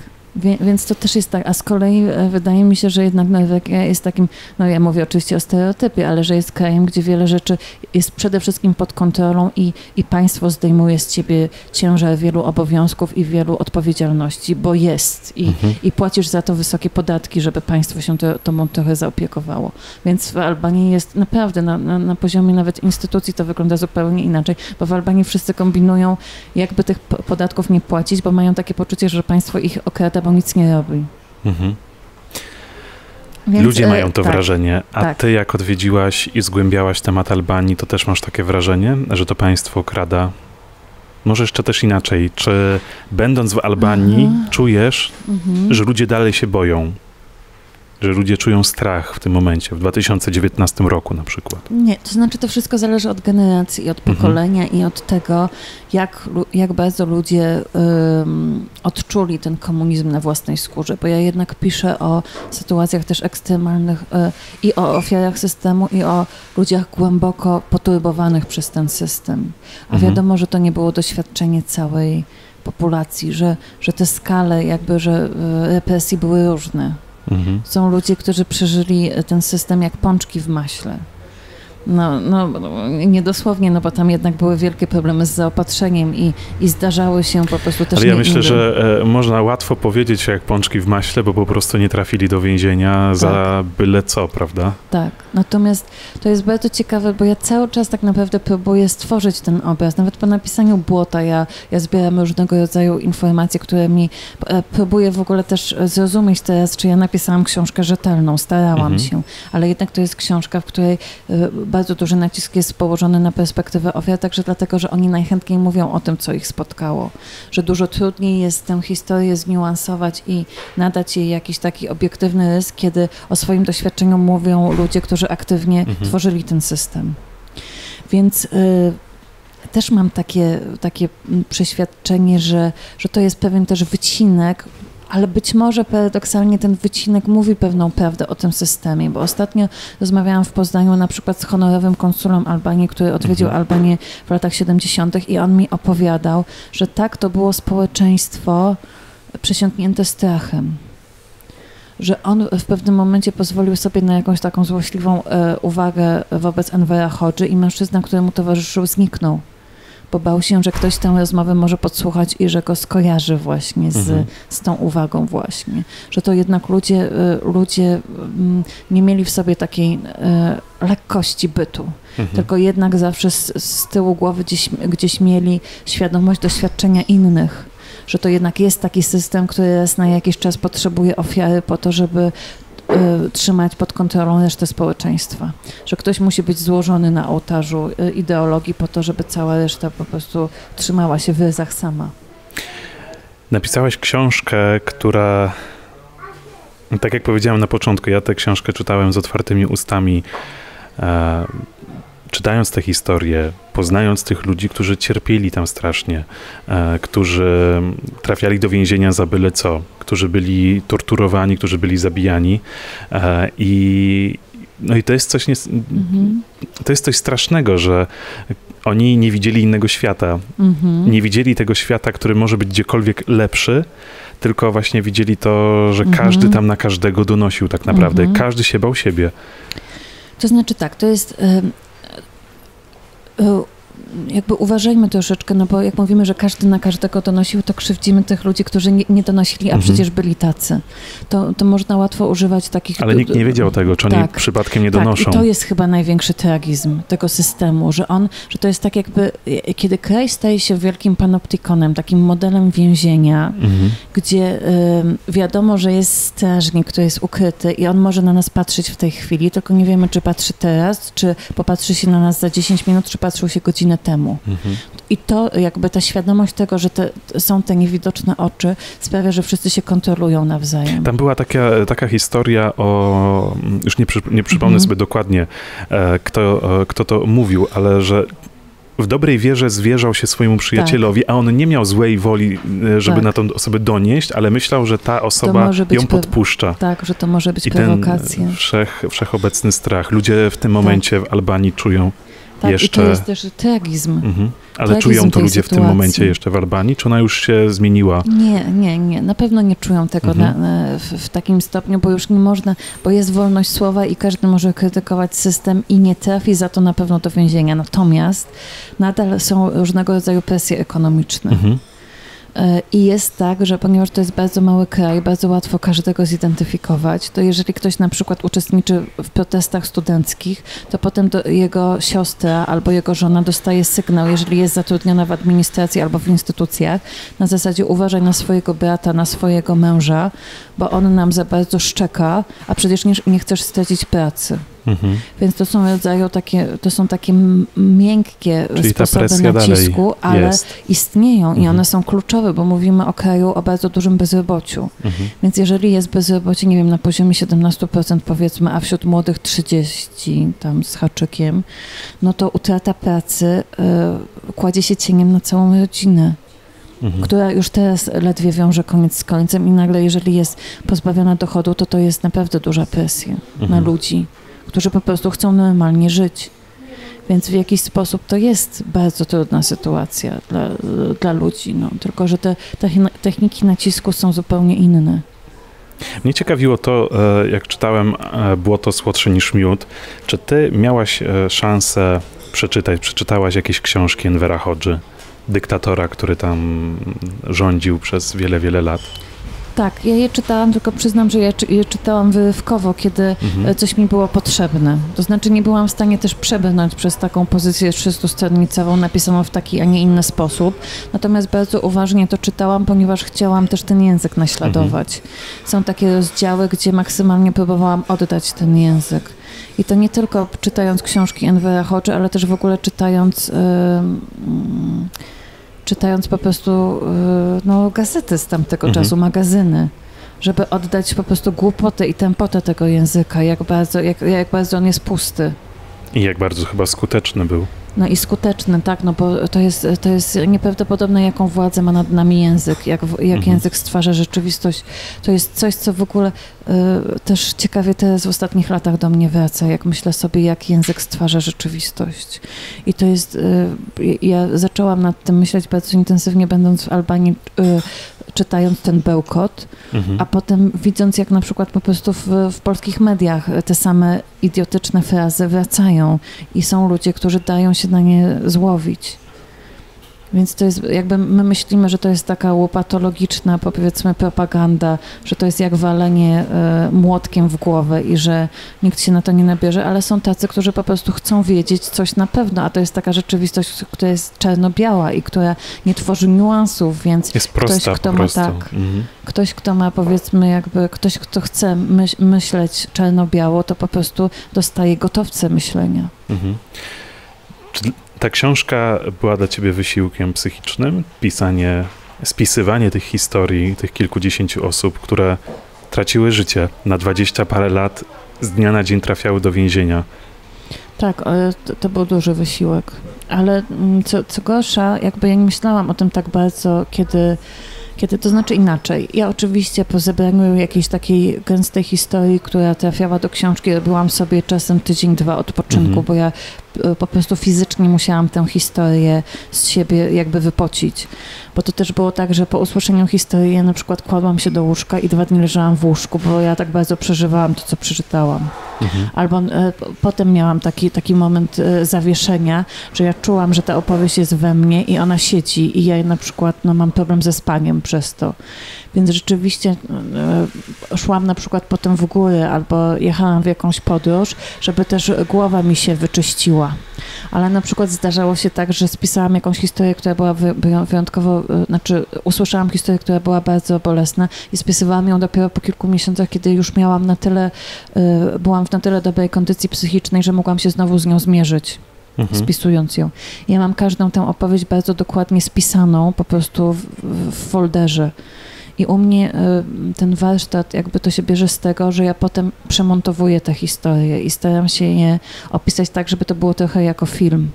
Więc to też jest tak, a z kolei wydaje mi się, że jednak Norwegia jest takim, no ja mówię oczywiście o stereotypie, ale że jest krajem, gdzie wiele rzeczy jest przede wszystkim pod kontrolą i państwo zdejmuje z ciebie ciężar wielu obowiązków i wielu odpowiedzialności, bo jest i płacisz za to wysokie podatki, żeby państwo się tobą trochę zaopiekowało. Więc w Albanii jest naprawdę na poziomie nawet instytucji to wygląda zupełnie inaczej, bo w Albanii wszyscy kombinują, jakby tych podatków nie płacić, bo mają takie poczucie, że państwo ich okrada, bo nic nie robi. Więc, ludzie mają to wrażenie. A ty jak odwiedziłaś i zgłębiałaś temat Albanii, to też masz takie wrażenie, że to państwo okrada? Może jeszcze też inaczej. Czy będąc w Albanii czujesz, że ludzie dalej się boją? Że ludzie czują strach w tym momencie, w 2019 roku na przykład? Nie, to znaczy to wszystko zależy od generacji, od pokolenia i od tego, jak bardzo ludzie odczuli ten komunizm na własnej skórze, bo ja jednak piszę o sytuacjach też ekstremalnych i o ofiarach systemu, i o ludziach głęboko poturbowanych przez ten system. A wiadomo, że to nie było doświadczenie całej populacji, że te skale jakby, że represji były różne. Mhm. Są ludzie, którzy przeżyli ten system jak pączki w maśle. No, niedosłownie, no bo tam jednak były wielkie problemy z zaopatrzeniem i zdarzały się po prostu też... Ale ja myślę, że można łatwo powiedzieć jak pączki w maśle, bo po prostu nie trafili do więzienia za byle co, prawda? Tak, natomiast to jest bardzo ciekawe, bo ja cały czas tak naprawdę próbuję stworzyć ten obraz. Nawet po napisaniu Błota ja zbieram różnego rodzaju informacje, które mi... Próbuję w ogóle też zrozumieć teraz, czy ja napisałam książkę rzetelną, starałam się, ale jednak to jest książka, w której... Bardzo duży nacisk jest położony na perspektywę ofiar, także dlatego, że oni najchętniej mówią o tym, co ich spotkało. Że dużo trudniej jest tę historię zniuansować i nadać jej jakiś taki obiektywny rys, kiedy o swoim doświadczeniu mówią ludzie, którzy aktywnie tworzyli ten system. Więc też mam takie przeświadczenie, że to jest pewien też wycinek, ale być może paradoksalnie ten wycinek mówi pewną prawdę o tym systemie, bo ostatnio rozmawiałam w Poznaniu na przykład z honorowym konsulem Albanii, który odwiedził Albanię w latach 70. i on mi opowiadał, że tak, to było społeczeństwo przesiąknięte strachem. Że on w pewnym momencie pozwolił sobie na jakąś taką złośliwą uwagę wobec Envera Hodży i mężczyzna, któremu towarzyszył, zniknął. Bo bał się, że ktoś tę rozmowę może podsłuchać i że go skojarzy właśnie z tą uwagą właśnie. Że to jednak ludzie nie mieli w sobie takiej lekkości bytu, tylko jednak zawsze z tyłu głowy gdzieś mieli świadomość doświadczenia innych. Że to jednak jest taki system, który raz na jakiś czas potrzebuje ofiary po to, żeby trzymać pod kontrolą resztę społeczeństwa. Że ktoś musi być złożony na ołtarzu ideologii po to, żeby cała reszta po prostu trzymała się w ryzach sama. Napisałaś książkę, która, tak jak powiedziałem na początku, ja tę książkę czytałem z otwartymi ustami, czytając te historie, poznając tych ludzi, którzy cierpieli tam strasznie, którzy trafiali do więzienia za byle co, którzy byli torturowani, którzy byli zabijani. I to jest coś to jest coś strasznego, że oni nie widzieli innego świata. Nie widzieli tego świata, który może być gdziekolwiek lepszy, tylko właśnie widzieli to, że każdy tam na każdego donosił tak naprawdę. Każdy się bał siebie. To znaczy tak, to jest... jakby uważajmy troszeczkę, no bo jak mówimy, że każdy na każdego donosił, to krzywdzimy tych ludzi, którzy nie donosili, a przecież byli tacy. To można łatwo używać takich... Ale nikt nie wiedział tego, czy oni przypadkiem nie donoszą. Tak, i to jest chyba największy tragizm tego systemu, że to jest tak jakby, kiedy kraj staje się wielkim panoptykonem, takim modelem więzienia, gdzie wiadomo, że jest strażnik, który jest ukryty i on może na nas patrzeć w tej chwili, tylko nie wiemy, czy patrzy teraz, czy popatrzy się na nas za 10 minut, czy patrzył się godzinę temu. I to jakby ta świadomość tego, że są te niewidoczne oczy, sprawia, że wszyscy się kontrolują nawzajem. Tam była taka historia o, już nie przypomnę sobie dokładnie, kto to mówił, ale że w dobrej wierze zwierzał się swojemu przyjacielowi, a on nie miał złej woli, żeby na tą osobę donieść, ale myślał, że ta osoba ją podpuszcza. Tak, że to może być prowokacja. I ten wszechobecny strach. Ludzie w tym momencie w Albanii czują. Tak, jeszcze... i to jest też tragizm. Ale czują to ludzie w tym momencie jeszcze w Albanii? Czy ona już się zmieniła? Nie. Na pewno nie czują tego w takim stopniu, bo już nie można, bo jest wolność słowa i każdy może krytykować system i nie trafi za to na pewno do więzienia. Natomiast nadal są różnego rodzaju presje ekonomiczne. I jest tak, że ponieważ to jest bardzo mały kraj, bardzo łatwo każdego zidentyfikować, to jeżeli ktoś na przykład uczestniczy w protestach studenckich, to potem jego siostra albo jego żona dostaje sygnał, jeżeli jest zatrudniona w administracji albo w instytucjach, na zasadzie uważaj na swojego brata, na swojego męża, bo on nam za bardzo szczeka, a przecież nie chcesz stracić pracy. Więc to są takie miękkie sposoby nacisku, ale istnieją i one są kluczowe, bo mówimy o kraju o bardzo dużym bezrobociu. Więc jeżeli jest bezrobocie, nie wiem, na poziomie 17% powiedzmy, a wśród młodych 30% tam z haczykiem, no to utrata pracy kładzie się cieniem na całą rodzinę, która już teraz ledwie wiąże koniec z końcem i nagle jeżeli jest pozbawiona dochodu, to jest naprawdę duża presja na ludzi, którzy po prostu chcą normalnie żyć. Więc w jakiś sposób to jest bardzo trudna sytuacja dla ludzi. No. Tylko że te techniki nacisku są zupełnie inne. Mnie ciekawiło to, jak czytałem Było to słodsze niż miód. Czy ty miałaś szansę przeczytałaś jakieś książki Envera Hodży, dyktatora, który tam rządził przez wiele, wiele lat? Tak, ja je czytałam, tylko przyznam, że ja je czytałam wyrywkowo, kiedy coś mi było potrzebne. To znaczy nie byłam w stanie też przebrnąć przez taką pozycję 300-stronicową napisaną w taki, a nie inny sposób. Natomiast bardzo uważnie to czytałam, ponieważ chciałam też ten język naśladować. Są takie rozdziały, gdzie maksymalnie próbowałam oddać ten język. I to nie tylko czytając książki Envera Hodży, ale też w ogóle czytając po prostu no, gazety z tamtego czasu, magazyny, żeby oddać po prostu głupotę i tempotę tego języka, jak bardzo on jest pusty. I jak bardzo chyba skuteczny był. No i skuteczny, tak, no bo to jest nieprawdopodobne, jaką władzę ma nad nami język, jak język stwarza rzeczywistość. To jest coś, co w ogóle też ciekawie teraz w ostatnich latach do mnie wraca, jak myślę sobie, jak język stwarza rzeczywistość. I to jest, ja zaczęłam nad tym myśleć bardzo intensywnie, będąc w Albanii, czytając ten bełkot, a potem widząc, jak na przykład po prostu w polskich mediach te same idiotyczne frazy wracają i są ludzie, którzy dają się na nie złowić. Więc to jest, jakby my myślimy, że to jest taka łopatologiczna, powiedzmy, propaganda, że to jest jak walenie młotkiem w głowę i że nikt się na to nie nabierze, ale są tacy, którzy po prostu chcą wiedzieć coś na pewno, a to jest taka rzeczywistość, która jest czarno-biała i która nie tworzy niuansów, więc jest prosta, ktoś, kto ma tak, ktoś, kto ma, powiedzmy, jakby, ktoś, kto chce myśleć czarno-biało, to po prostu dostaje gotowce myślenia. Ta książka była dla ciebie wysiłkiem psychicznym? Spisywanie tych historii, tych kilkudziesięciu osób, które traciły życie na 20 parę lat, z dnia na dzień trafiały do więzienia. Tak, to był duży wysiłek. Ale co gorsza, jakby ja nie myślałam o tym tak bardzo, kiedy, to znaczy inaczej. Ja oczywiście po zebraniu jakiejś takiej gęstej historii, która trafiała do książki, robiłam sobie czasem tydzień, dwa odpoczynku, bo ja po prostu fizycznie musiałam tę historię z siebie jakby wypocić. Bo to też było tak, że po usłyszeniu historii ja na przykład kładłam się do łóżka i 2 dni leżałam w łóżku, bo ja tak bardzo przeżywałam to, co przeczytałam. Albo potem miałam taki moment zawieszenia, że ja czułam, że ta opowieść jest we mnie i ona siedzi i ja na przykład no, mam problem ze spaniem przez to. Więc rzeczywiście szłam na przykład potem w góry albo jechałam w jakąś podróż, żeby też głowa mi się wyczyściła. Ale na przykład zdarzało się tak, że spisałam jakąś historię, która była wyjątkowo, znaczy usłyszałam historię, która była bardzo bolesna i spisywałam ją dopiero po kilku miesiącach, kiedy już miałam na tyle, byłam w na tyle dobrej kondycji psychicznej, że mogłam się znowu z nią zmierzyć. Spisując ją. Ja mam każdą tę opowieść bardzo dokładnie spisaną po prostu w folderze. I u mnie ten warsztat jakby to się bierze z tego, że ja potem przemontowuję te historie i staram się je opisać tak, żeby to było trochę jako film.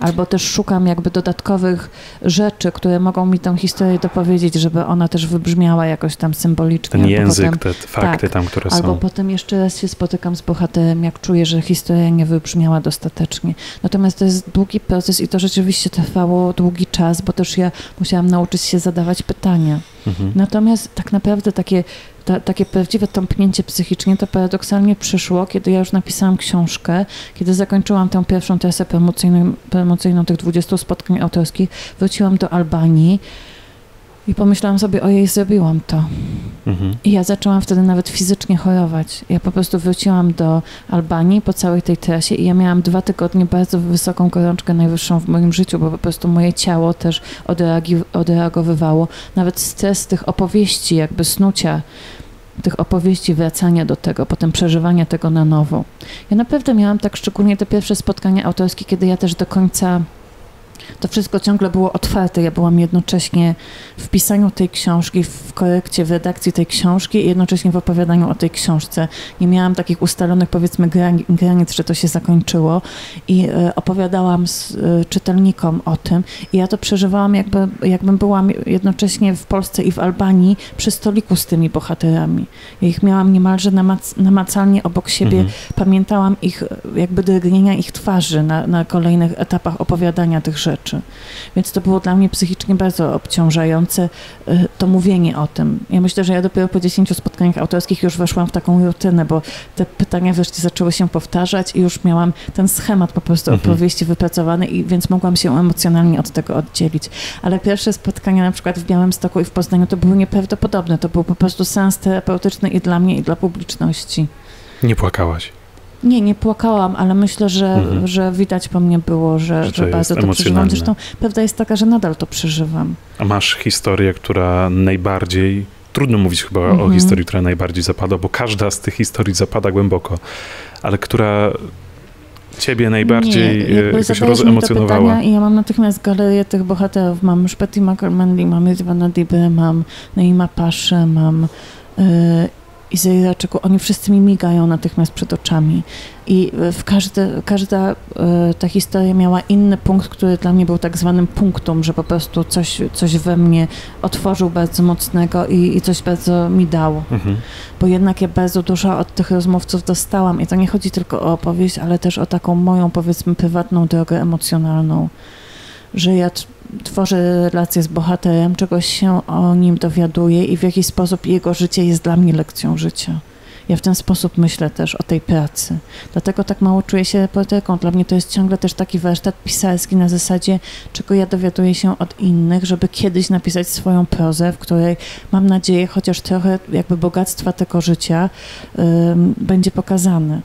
Albo też szukam jakby dodatkowych rzeczy, które mogą mi tę historię dopowiedzieć, żeby ona też wybrzmiała jakoś tam symbolicznie. Ten język, potem, te fakty tak, tam, które albo są. Albo potem jeszcze raz się spotykam z bohaterem, jak czuję, że historia nie wybrzmiała dostatecznie. Natomiast to jest długi proces i to rzeczywiście trwało długi czas, bo też ja musiałam nauczyć się zadawać pytania. Natomiast tak naprawdę takie prawdziwe tąpnięcie psychicznie to paradoksalnie przyszło, kiedy ja już napisałam książkę, kiedy zakończyłam tę pierwszą trasę promocyjną tych 20 spotkań autorskich, wróciłam do Albanii i pomyślałam sobie, ojej, zrobiłam to. I ja zaczęłam wtedy nawet fizycznie chorować. Ja po prostu wróciłam do Albanii po całej tej trasie i ja miałam 2 tygodnie bardzo wysoką gorączkę, najwyższą w moim życiu, bo po prostu moje ciało też odreagowywało. Nawet stres tych opowieści, jakby snucia tych opowieści, wracania do tego, potem przeżywania tego na nowo. Ja naprawdę miałam tak, szczególnie te pierwsze spotkania autorskie, kiedy ja też do końca... To wszystko ciągle było otwarte. Ja byłam jednocześnie w pisaniu tej książki, w korekcie, w redakcji tej książki i jednocześnie w opowiadaniu o tej książce. Nie miałam takich ustalonych, powiedzmy, granic, że to się zakończyło i opowiadałam czytelnikom o tym i ja to przeżywałam, jakbym była jednocześnie w Polsce i w Albanii przy stoliku z tymi bohaterami. Ja ich miałam niemalże namacalnie obok siebie. Pamiętałam ich, jakby drgnienia ich twarzy na kolejnych etapach opowiadania tych rzeczy. rzeczy. Więc to było dla mnie psychicznie bardzo obciążające to mówienie o tym. Ja myślę, że ja dopiero po 10 spotkaniach autorskich już weszłam w taką rutynę, bo te pytania wreszcie zaczęły się powtarzać i już miałam ten schemat po prostu opowieści wypracowany, i więc mogłam się emocjonalnie od tego oddzielić. Ale pierwsze spotkania na przykład w Białymstoku i w Poznaniu to były nieprawdopodobne. To był po prostu seans terapeutyczny i dla mnie, i dla publiczności. Nie płakałaś? Nie, nie płakałam, ale myślę, że widać po mnie było, że bardzo to przeżywam. Zresztą prawda jest taka, że nadal to przeżywam. A masz historię, która najbardziej, trudno mówić chyba o historii, która najbardziej zapada, bo każda z tych historii zapada głęboko, ale która ciebie najbardziej jakoś rozemocjonowała. I ja mam natychmiast galerię tych bohaterów. Mam Szpeti Makarmanli, mam Irwana Dibry, mam Naima Paszę, mam Izraelczyków, oni wszyscy mi migają natychmiast przed oczami i każda ta historia miała inny punkt, który dla mnie był tak zwanym punktum, że po prostu coś we mnie otworzył bardzo mocnego i coś bardzo mi dało. Bo jednak ja bardzo dużo od tych rozmówców dostałam i to nie chodzi tylko o opowieść, ale też o taką moją, powiedzmy, prywatną drogę emocjonalną, że ja tworzę relację z bohaterem, czegoś się o nim dowiaduję i w jakiś sposób jego życie jest dla mnie lekcją życia. Ja w ten sposób myślę też o tej pracy. Dlatego tak mało czuję się reporterką. Dla mnie to jest ciągle też taki warsztat pisarski na zasadzie, czego ja dowiaduję się od innych, żeby kiedyś napisać swoją prozę, w której mam nadzieję chociaż trochę jakby bogactwa tego życia będzie pokazane.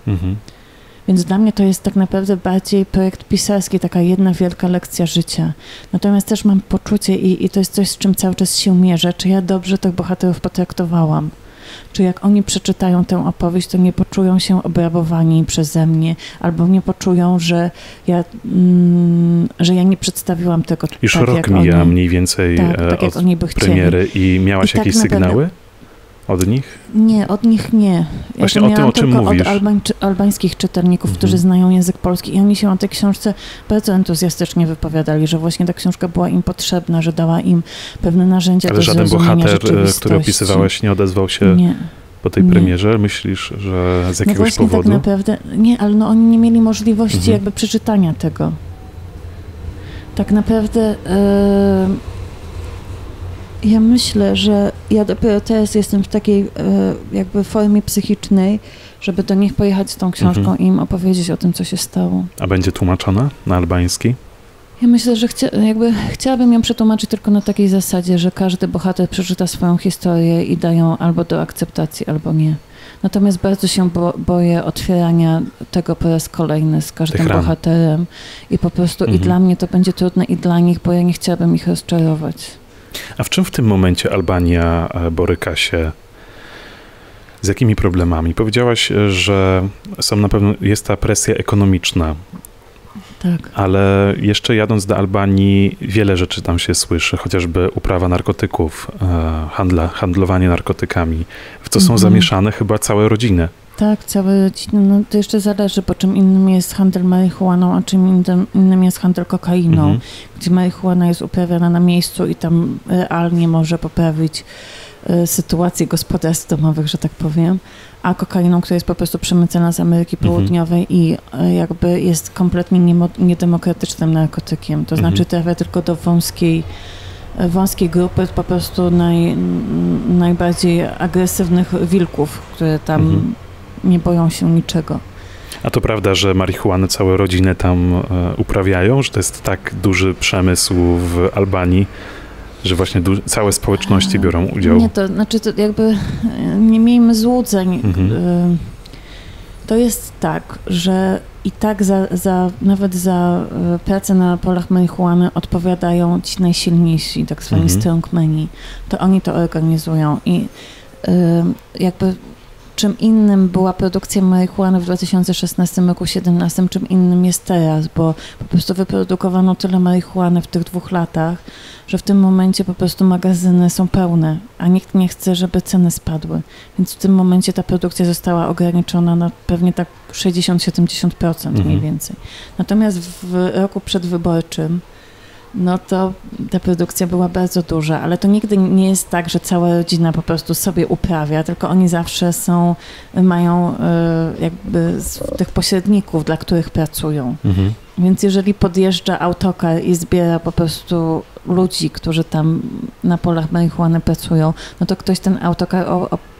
Więc dla mnie to jest tak naprawdę bardziej projekt pisarski, taka jedna wielka lekcja życia. Natomiast też mam poczucie, i to jest coś, z czym cały czas się mierzę, czy ja dobrze tych bohaterów potraktowałam. Czy jak oni przeczytają tę opowieść, to nie poczują się obrabowani przeze mnie, albo nie poczują, że ja nie przedstawiłam tego tak, jak oni. Już rok mija mniej więcej od premiery i miałaś jakieś sygnały? Od nich? Nie, od nich nie. Ja właśnie o tym, o czym mówisz. Od albańskich czytelników, którzy znają język polski i oni się o tej książce bardzo entuzjastycznie wypowiadali, że właśnie ta książka była im potrzebna, że dała im pewne narzędzia do zrozumienia rzeczywistości. Ale żaden bohater, który opisywałeś, nie odezwał się po tej premierze? Myślisz, że z jakiegoś powodu? Tak naprawdę nie, ale no oni nie mieli możliwości jakby przeczytania tego. Tak naprawdę... Ja myślę, że ja dopiero teraz jestem w takiej jakby formie psychicznej, żeby do nich pojechać z tą książką i im opowiedzieć o tym, co się stało. A będzie tłumaczona na albański? Ja myślę, że chciałabym ją przetłumaczyć tylko na takiej zasadzie, że każdy bohater przeczyta swoją historię i da ją albo do akceptacji, albo nie. Natomiast bardzo się boję otwierania tego po raz kolejny z każdym bohaterem i po prostu i dla mnie to będzie trudne, i dla nich, bo ja nie chciałabym ich rozczarować. A w czym w tym momencie Albania boryka się? Z jakimi problemami? Powiedziałaś, że są na pewno, jest ta presja ekonomiczna. Tak. Ale jeszcze jadąc do Albanii, wiele rzeczy tam się słyszy, chociażby uprawa narkotyków, handlowanie narkotykami. W to są zamieszane chyba całe rodziny. Tak, całe rodziny. No to jeszcze zależy, bo czym innym jest handel marihuaną, a czym innym jest handel kokainą, gdzie marihuana jest uprawiana na miejscu i tam realnie może poprawić sytuację gospodarstw domowych, że tak powiem, a kokainą, która jest po prostu przemycana z Ameryki Południowej i jakby jest kompletnie niedemokratycznym narkotykiem. To znaczy trafia tylko do wąskiej grupy po prostu najbardziej agresywnych wilków, które tam nie boją się niczego. A to prawda, że marihuanę całe rodziny tam uprawiają? Że to jest tak duży przemysł w Albanii, że właśnie całe społeczności biorą udział? Nie, to znaczy to jakby nie miejmy złudzeń. To jest tak, że i tak nawet za pracę na polach marihuany odpowiadają ci najsilniejsi, tak zwani strongmeni. To oni to organizują i jakby czym innym była produkcja marihuany w 2016 roku, 2017, czym innym jest teraz, bo po prostu wyprodukowano tyle marihuany w tych 2 latach, że w tym momencie po prostu magazyny są pełne, a nikt nie chce, żeby ceny spadły. Więc w tym momencie ta produkcja została ograniczona na pewnie tak 60-70% mniej więcej. Natomiast w roku przedwyborczym no to ta produkcja była bardzo duża, ale to nigdy nie jest tak, że cała rodzina po prostu sobie uprawia, tylko oni zawsze są, mają jakby tych pośredników, dla których pracują. Mhm. Więc jeżeli podjeżdża autokar i zbiera po prostu ludzi, którzy tam na polach marihuany pracują, no to ktoś ten autokar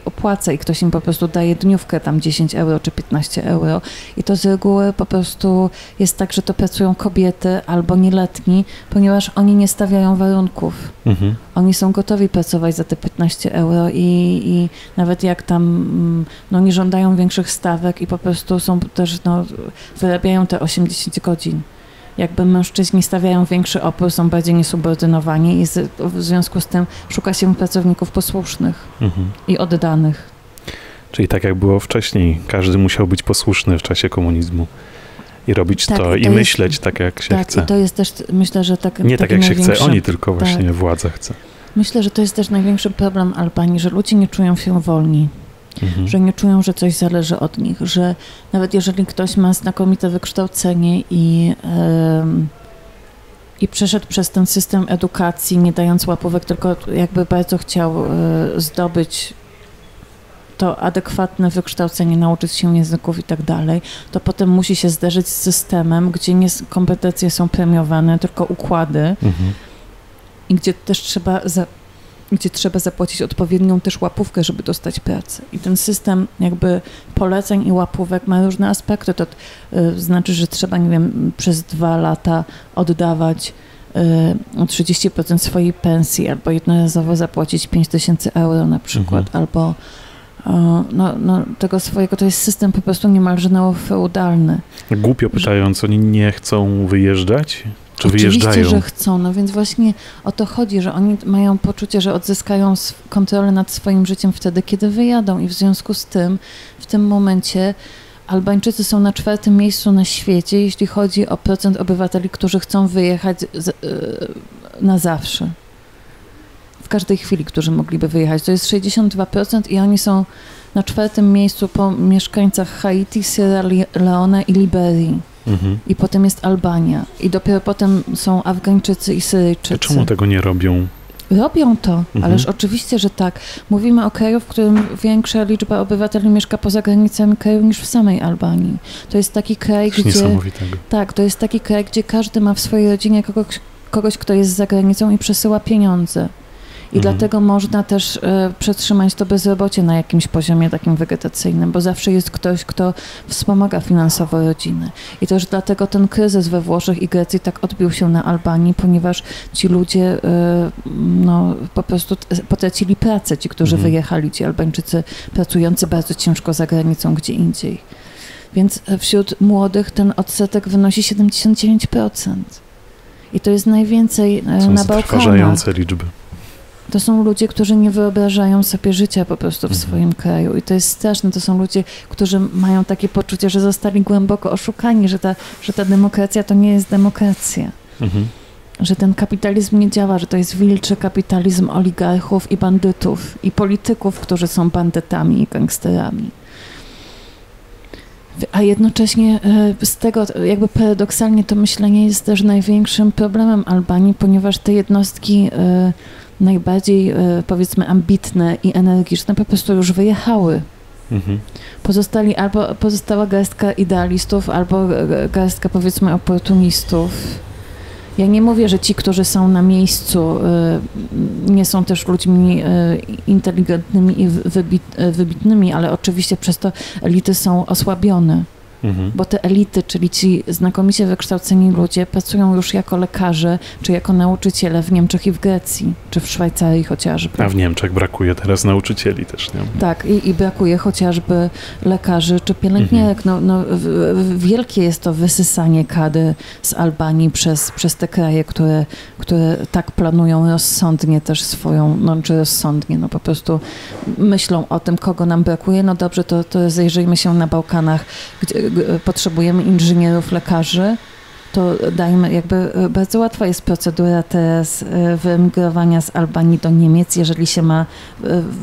opłaca i ktoś im po prostu daje dniówkę tam 10 euro czy 15 euro i to z reguły po prostu jest tak, że to pracują kobiety albo nieletni, ponieważ oni nie stawiają warunków. Mhm. Oni są gotowi pracować za te 15 euro i nawet jak tam no, nie żądają większych stawek i po prostu są też, no, wyrabiają te 80 godzin. Jakby mężczyźni stawiają większy opór, są bardziej niesubordynowani i w związku z tym szuka się pracowników posłusznych i oddanych. Czyli tak jak było wcześniej, każdy musiał być posłuszny w czasie komunizmu i robić tak, to i jest, myśleć tak jak się chce. Tak, i to jest też, myślę, że tak... Nie tak jak się chce, oni tylko właśnie tak. Władza chce. Myślę, że to jest też największy problem Albanii, że ludzie nie czują się wolni. Mhm. Że nie czują, że coś zależy od nich, że nawet jeżeli ktoś ma znakomite wykształcenie i przeszedł przez ten system edukacji, nie dając łapówek, tylko jakby bardzo chciał zdobyć to adekwatne wykształcenie, nauczyć się języków i tak dalej, to potem musi się zderzyć z systemem, gdzie nie kompetencje są premiowane, tylko układy i gdzie też trzeba... Gdzie trzeba zapłacić odpowiednią też łapówkę, żeby dostać pracę. I ten system jakby poleceń i łapówek ma różne aspekty. To znaczy, że trzeba, nie wiem, przez 2 lata oddawać 30% swojej pensji albo jednorazowo zapłacić 5 000 euro na przykład, albo tego swojego, to jest system po prostu niemalże neofeudalny. Głupio pytając, że... oni nie chcą wyjeżdżać? Czy wyjeżdżają? Oczywiście, że chcą, no więc właśnie o to chodzi, że oni mają poczucie, że odzyskają kontrolę nad swoim życiem wtedy, kiedy wyjadą i w związku z tym w tym momencie Albańczycy są na 4. miejscu na świecie, jeśli chodzi o procent obywateli, którzy chcą wyjechać na zawsze. W każdej chwili, którzy mogliby wyjechać. To jest 62% i oni są na 4. miejscu po mieszkańcach Haiti, Sierra Leone i Liberii. I potem jest Albania. I dopiero potem są Afgańczycy i Syryjczycy. To czemu tego nie robią? Robią to, ależ oczywiście, że tak. Mówimy o kraju, w którym większa liczba obywateli mieszka poza granicami kraju niż w samej Albanii. To jest taki kraj, gdzie... Niesamowitego. Tak, to jest taki kraj, gdzie każdy ma w swojej rodzinie kogoś, kto jest za granicą i przesyła pieniądze. I dlatego można też przetrzymać to bezrobocie na jakimś poziomie takim wegetacyjnym, bo zawsze jest ktoś, kto wspomaga finansowo rodziny. I też dlatego ten kryzys we Włoszech i Grecji tak odbił się na Albanii, ponieważ ci ludzie po prostu potracili pracę, ci, którzy wyjechali, ci Albańczycy pracujący bardzo ciężko za granicą, gdzie indziej. Więc wśród młodych ten odsetek wynosi 79%. I to jest najwięcej na Bałkanach. To są zatrważające liczby. To są ludzie, którzy nie wyobrażają sobie życia po prostu w swoim kraju i to jest straszne. To są ludzie, którzy mają takie poczucie, że zostali głęboko oszukani, że ta demokracja to nie jest demokracja. Że ten kapitalizm nie działa, że to jest wilczy kapitalizm oligarchów i bandytów i polityków, którzy są bandytami i gangsterami. A jednocześnie z tego jakby paradoksalnie to myślenie jest też największym problemem Albanii, ponieważ te jednostki najbardziej, powiedzmy, ambitne i energiczne po prostu już wyjechały. Pozostali albo pozostała garstka idealistów, albo garstka, powiedzmy, oportunistów. Ja nie mówię, że ci, którzy są na miejscu, nie są też ludźmi inteligentnymi i wybitnymi, ale oczywiście przez to elity są osłabione. Bo te elity, czyli ci znakomicie wykształceni ludzie, pracują już jako lekarze czy jako nauczyciele w Niemczech i w Grecji, czy w Szwajcarii chociażby. A w Niemczech brakuje teraz nauczycieli też, nie? Tak, i brakuje chociażby lekarzy czy pielęgniarek. Wielkie jest to wysysanie kadry z Albanii przez te kraje, które tak planują rozsądnie też swoją, po prostu myślą o tym, kogo nam brakuje. No dobrze, to zajrzyjmy się na Bałkanach, gdzie potrzebujemy inżynierów, lekarzy, to dajmy, jakby bardzo łatwa jest procedura teraz wyemigrowania z Albanii do Niemiec, jeżeli się ma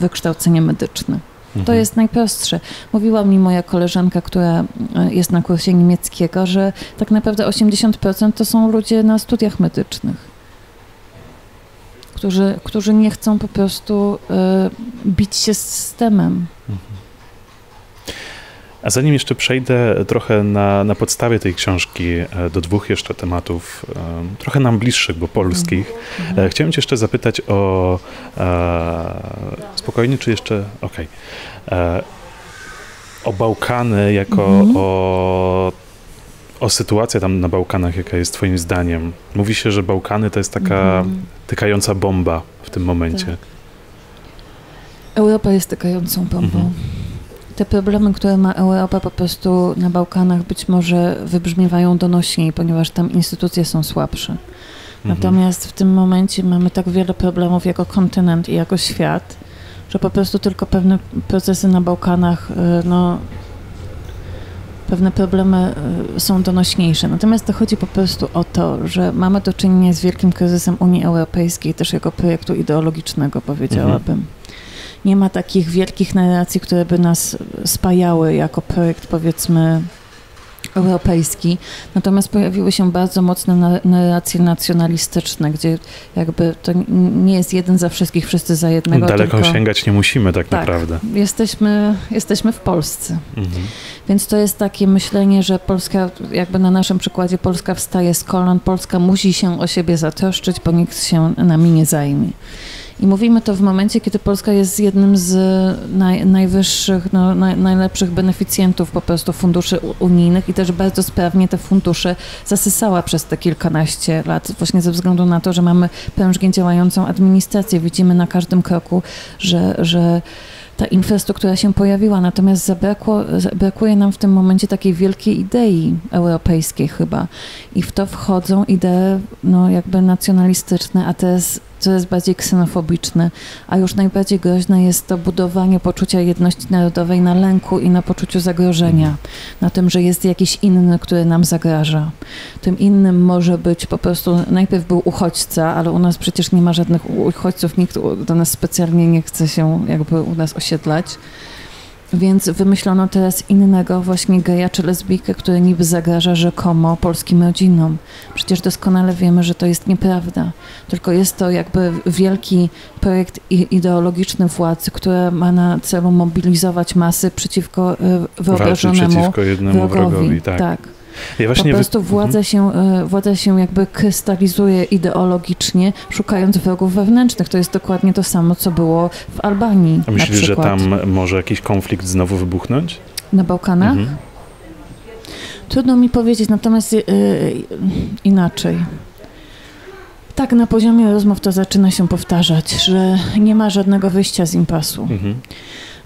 wykształcenie medyczne. To jest najprostsze. Mówiła mi moja koleżanka, która jest na kursie niemieckiego, że tak naprawdę 80% to są ludzie na studiach medycznych. którzy nie chcą po prostu bić się z systemem. A zanim jeszcze przejdę trochę na podstawie tej książki do dwóch jeszcze tematów, trochę nam bliższych, bo polskich, chciałem cię jeszcze zapytać o... spokojnie, czy jeszcze... Okej. O Bałkany jako o sytuację tam na Bałkanach, jaka jest twoim zdaniem. Mówi się, że Bałkany to jest taka tykająca bomba w tym momencie. Tak. Europa jest tykającą bombą. Te problemy, które ma Europa, po prostu na Bałkanach być może wybrzmiewają donośniej, ponieważ tam instytucje są słabsze. Natomiast w tym momencie mamy tak wiele problemów jako kontynent i jako świat, że po prostu tylko pewne procesy na Bałkanach, no, pewne problemy są donośniejsze. Natomiast to chodzi po prostu o to, że mamy do czynienia z wielkim kryzysem Unii Europejskiej, też jako projektu ideologicznego, powiedziałabym. Nie ma takich wielkich narracji, które by nas spajały jako projekt, powiedzmy, europejski. Natomiast pojawiły się bardzo mocne narracje nacjonalistyczne, gdzie jakby to nie jest jeden za wszystkich, wszyscy za jednego. Daleko tylko... sięgać nie musimy tak naprawdę. Jesteśmy w Polsce. Więc to jest takie myślenie, że Polska, jakby na naszym przykładzie, Polska wstaje z kolan, Polska musi się o siebie zatroszczyć, bo nikt się nami nie zajmie. I mówimy to w momencie, kiedy Polska jest jednym z najwyższych, no, najlepszych beneficjentów po prostu funduszy unijnych i też bardzo sprawnie te fundusze zasysała przez te kilkanaście lat, właśnie ze względu na to, że mamy prężnie działającą administrację. Widzimy na każdym kroku, że ta infrastruktura się pojawiła, natomiast brakuje nam w tym momencie takiej wielkiej idei europejskiej chyba. I w to wchodzą idee, no, jakby nacjonalistyczne, a teraz coraz bardziej ksenofobiczne, a już najbardziej groźne jest to budowanie poczucia jedności narodowej na lęku i na poczuciu zagrożenia, na tym, że jest jakiś inny, który nam zagraża. Tym innym może być po prostu, najpierw był uchodźca, ale u nas przecież nie ma żadnych uchodźców, nikt do nas specjalnie nie chce się jakby u nas osiedlać. Więc wymyślono teraz innego właśnie geja czy lesbijkę, który niby zagraża rzekomo polskim rodzinom. Przecież doskonale wiemy, że to jest nieprawda. Tylko jest to jakby wielki projekt ideologiczny władzy, która ma na celu mobilizować masy przeciwko wyobrażonemu wrogowi. Tak. Ja właśnie po prostu władza się jakby krystalizuje ideologicznie, szukając wrogów wewnętrznych. To jest dokładnie to samo, co było w Albanii. A myślisz, że tam może jakiś konflikt znowu wybuchnąć? Na Bałkanach? Trudno mi powiedzieć, natomiast inaczej. Tak, na poziomie rozmów to zaczyna się powtarzać, że nie ma żadnego wyjścia z impasu.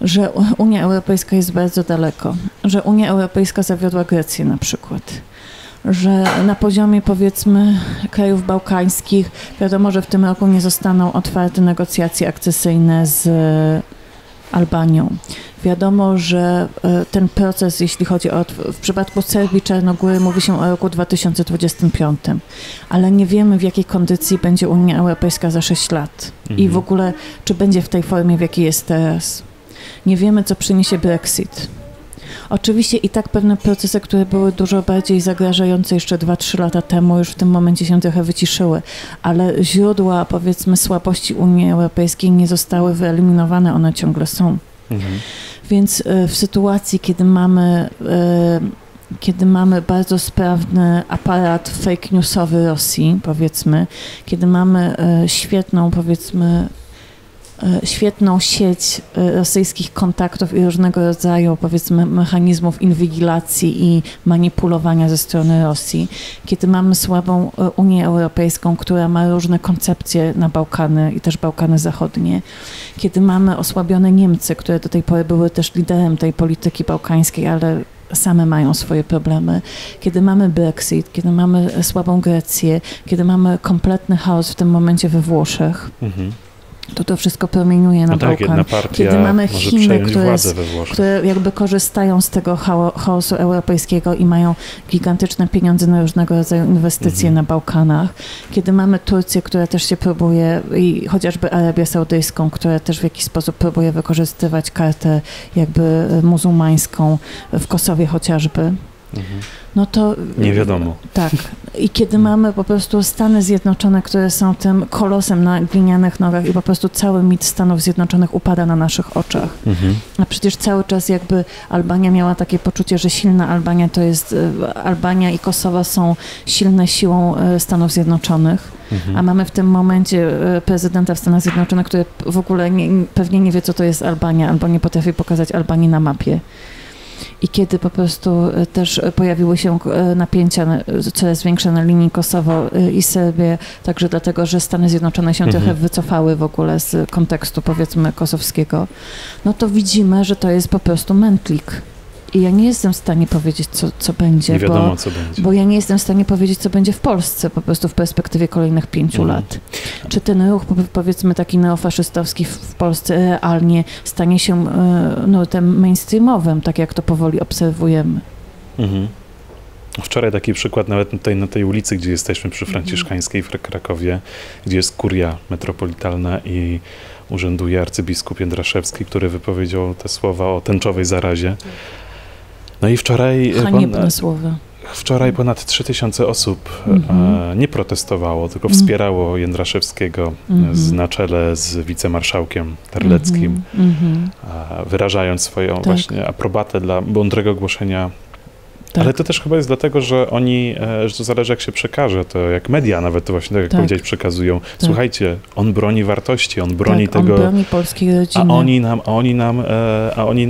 Że Unia Europejska jest bardzo daleko, że Unia Europejska zawiodła Grecję na przykład, że na poziomie, powiedzmy, krajów bałkańskich wiadomo, że w tym roku nie zostaną otwarte negocjacje akcesyjne z Albanią. Wiadomo, że ten proces, jeśli chodzi o... W przypadku Serbii, Czarnogóry mówi się o roku 2025, ale nie wiemy, w jakiej kondycji będzie Unia Europejska za 6 lat i w ogóle, czy będzie w tej formie, w jakiej jest teraz. Nie wiemy, co przyniesie Brexit. Oczywiście i tak pewne procesy, które były dużo bardziej zagrażające jeszcze 2-3 lata temu, już w tym momencie się trochę wyciszyły, ale źródła, powiedzmy, słabości Unii Europejskiej nie zostały wyeliminowane, one ciągle są. Więc w sytuacji, kiedy mamy bardzo sprawny aparat fake newsowy Rosji, powiedzmy, kiedy mamy świetną, powiedzmy, świetną sieć rosyjskich kontaktów i różnego rodzaju, powiedzmy, mechanizmów inwigilacji i manipulowania ze strony Rosji, kiedy mamy słabą Unię Europejską, która ma różne koncepcje na Bałkany i też Bałkany Zachodnie, kiedy mamy osłabione Niemcy, które do tej pory były też liderem tej polityki bałkańskiej, ale same mają swoje problemy, kiedy mamy Brexit, kiedy mamy słabą Grecję, kiedy mamy kompletny chaos w tym momencie we Włoszech, to wszystko promieniuje na Bałkan. Kiedy mamy Chiny, które jakby korzystają z tego chaosu europejskiego i mają gigantyczne pieniądze na różnego rodzaju inwestycje na Bałkanach. Kiedy mamy Turcję, która też się próbuje, i chociażby Arabię Saudyjską, która też w jakiś sposób próbuje wykorzystywać kartę jakby muzułmańską w Kosowie chociażby. no to... Nie wiadomo. Tak. I kiedy mamy po prostu Stany Zjednoczone, które są tym kolosem na glinianych nogach i po prostu cały mit Stanów Zjednoczonych upada na naszych oczach. A przecież cały czas jakby Albania miała takie poczucie, że silna Albania to jest... Albania i Kosowo są silne siłą Stanów Zjednoczonych, a mamy w tym momencie prezydenta w Stanach Zjednoczonych, który w ogóle pewnie nie wie, co to jest Albania, albo nie potrafi pokazać Albanii na mapie. I kiedy po prostu też pojawiły się napięcia coraz większe na linii Kosowo i Serbię, także dlatego, że Stany Zjednoczone się trochę wycofały w ogóle z kontekstu, powiedzmy, kosowskiego, no to widzimy, że to jest po prostu mętlik. I ja nie jestem w stanie powiedzieć, co będzie, nie wiadomo, co będzie, bo ja nie jestem w stanie powiedzieć, co będzie w Polsce po prostu w perspektywie kolejnych 5 lat. Czy ten ruch, powiedzmy, taki neofaszystowski w Polsce realnie stanie się nurtem mainstreamowym, tak jak to powoli obserwujemy? Wczoraj taki przykład nawet tutaj na tej ulicy, gdzie jesteśmy przy Franciszkańskiej w Krakowie, gdzie jest kuria metropolitalna i urzęduje arcybiskup Jędraszewski, który wypowiedział te słowa o tęczowej zarazie. No i wczoraj... Haniebne słowa. Wczoraj ponad 3000 osób nie protestowało, tylko wspierało Jędraszewskiego na czele z wicemarszałkiem Terleckim, wyrażając swoją właśnie aprobatę dla mądrego głoszenia. Ale to też chyba jest dlatego, że oni, że to zależy, jak się przekaże, to jak media nawet to właśnie, tak jak powiedziałeś, przekazują. Słuchajcie, on broni wartości, on broni tego, on broni polskiej rodziny. A oni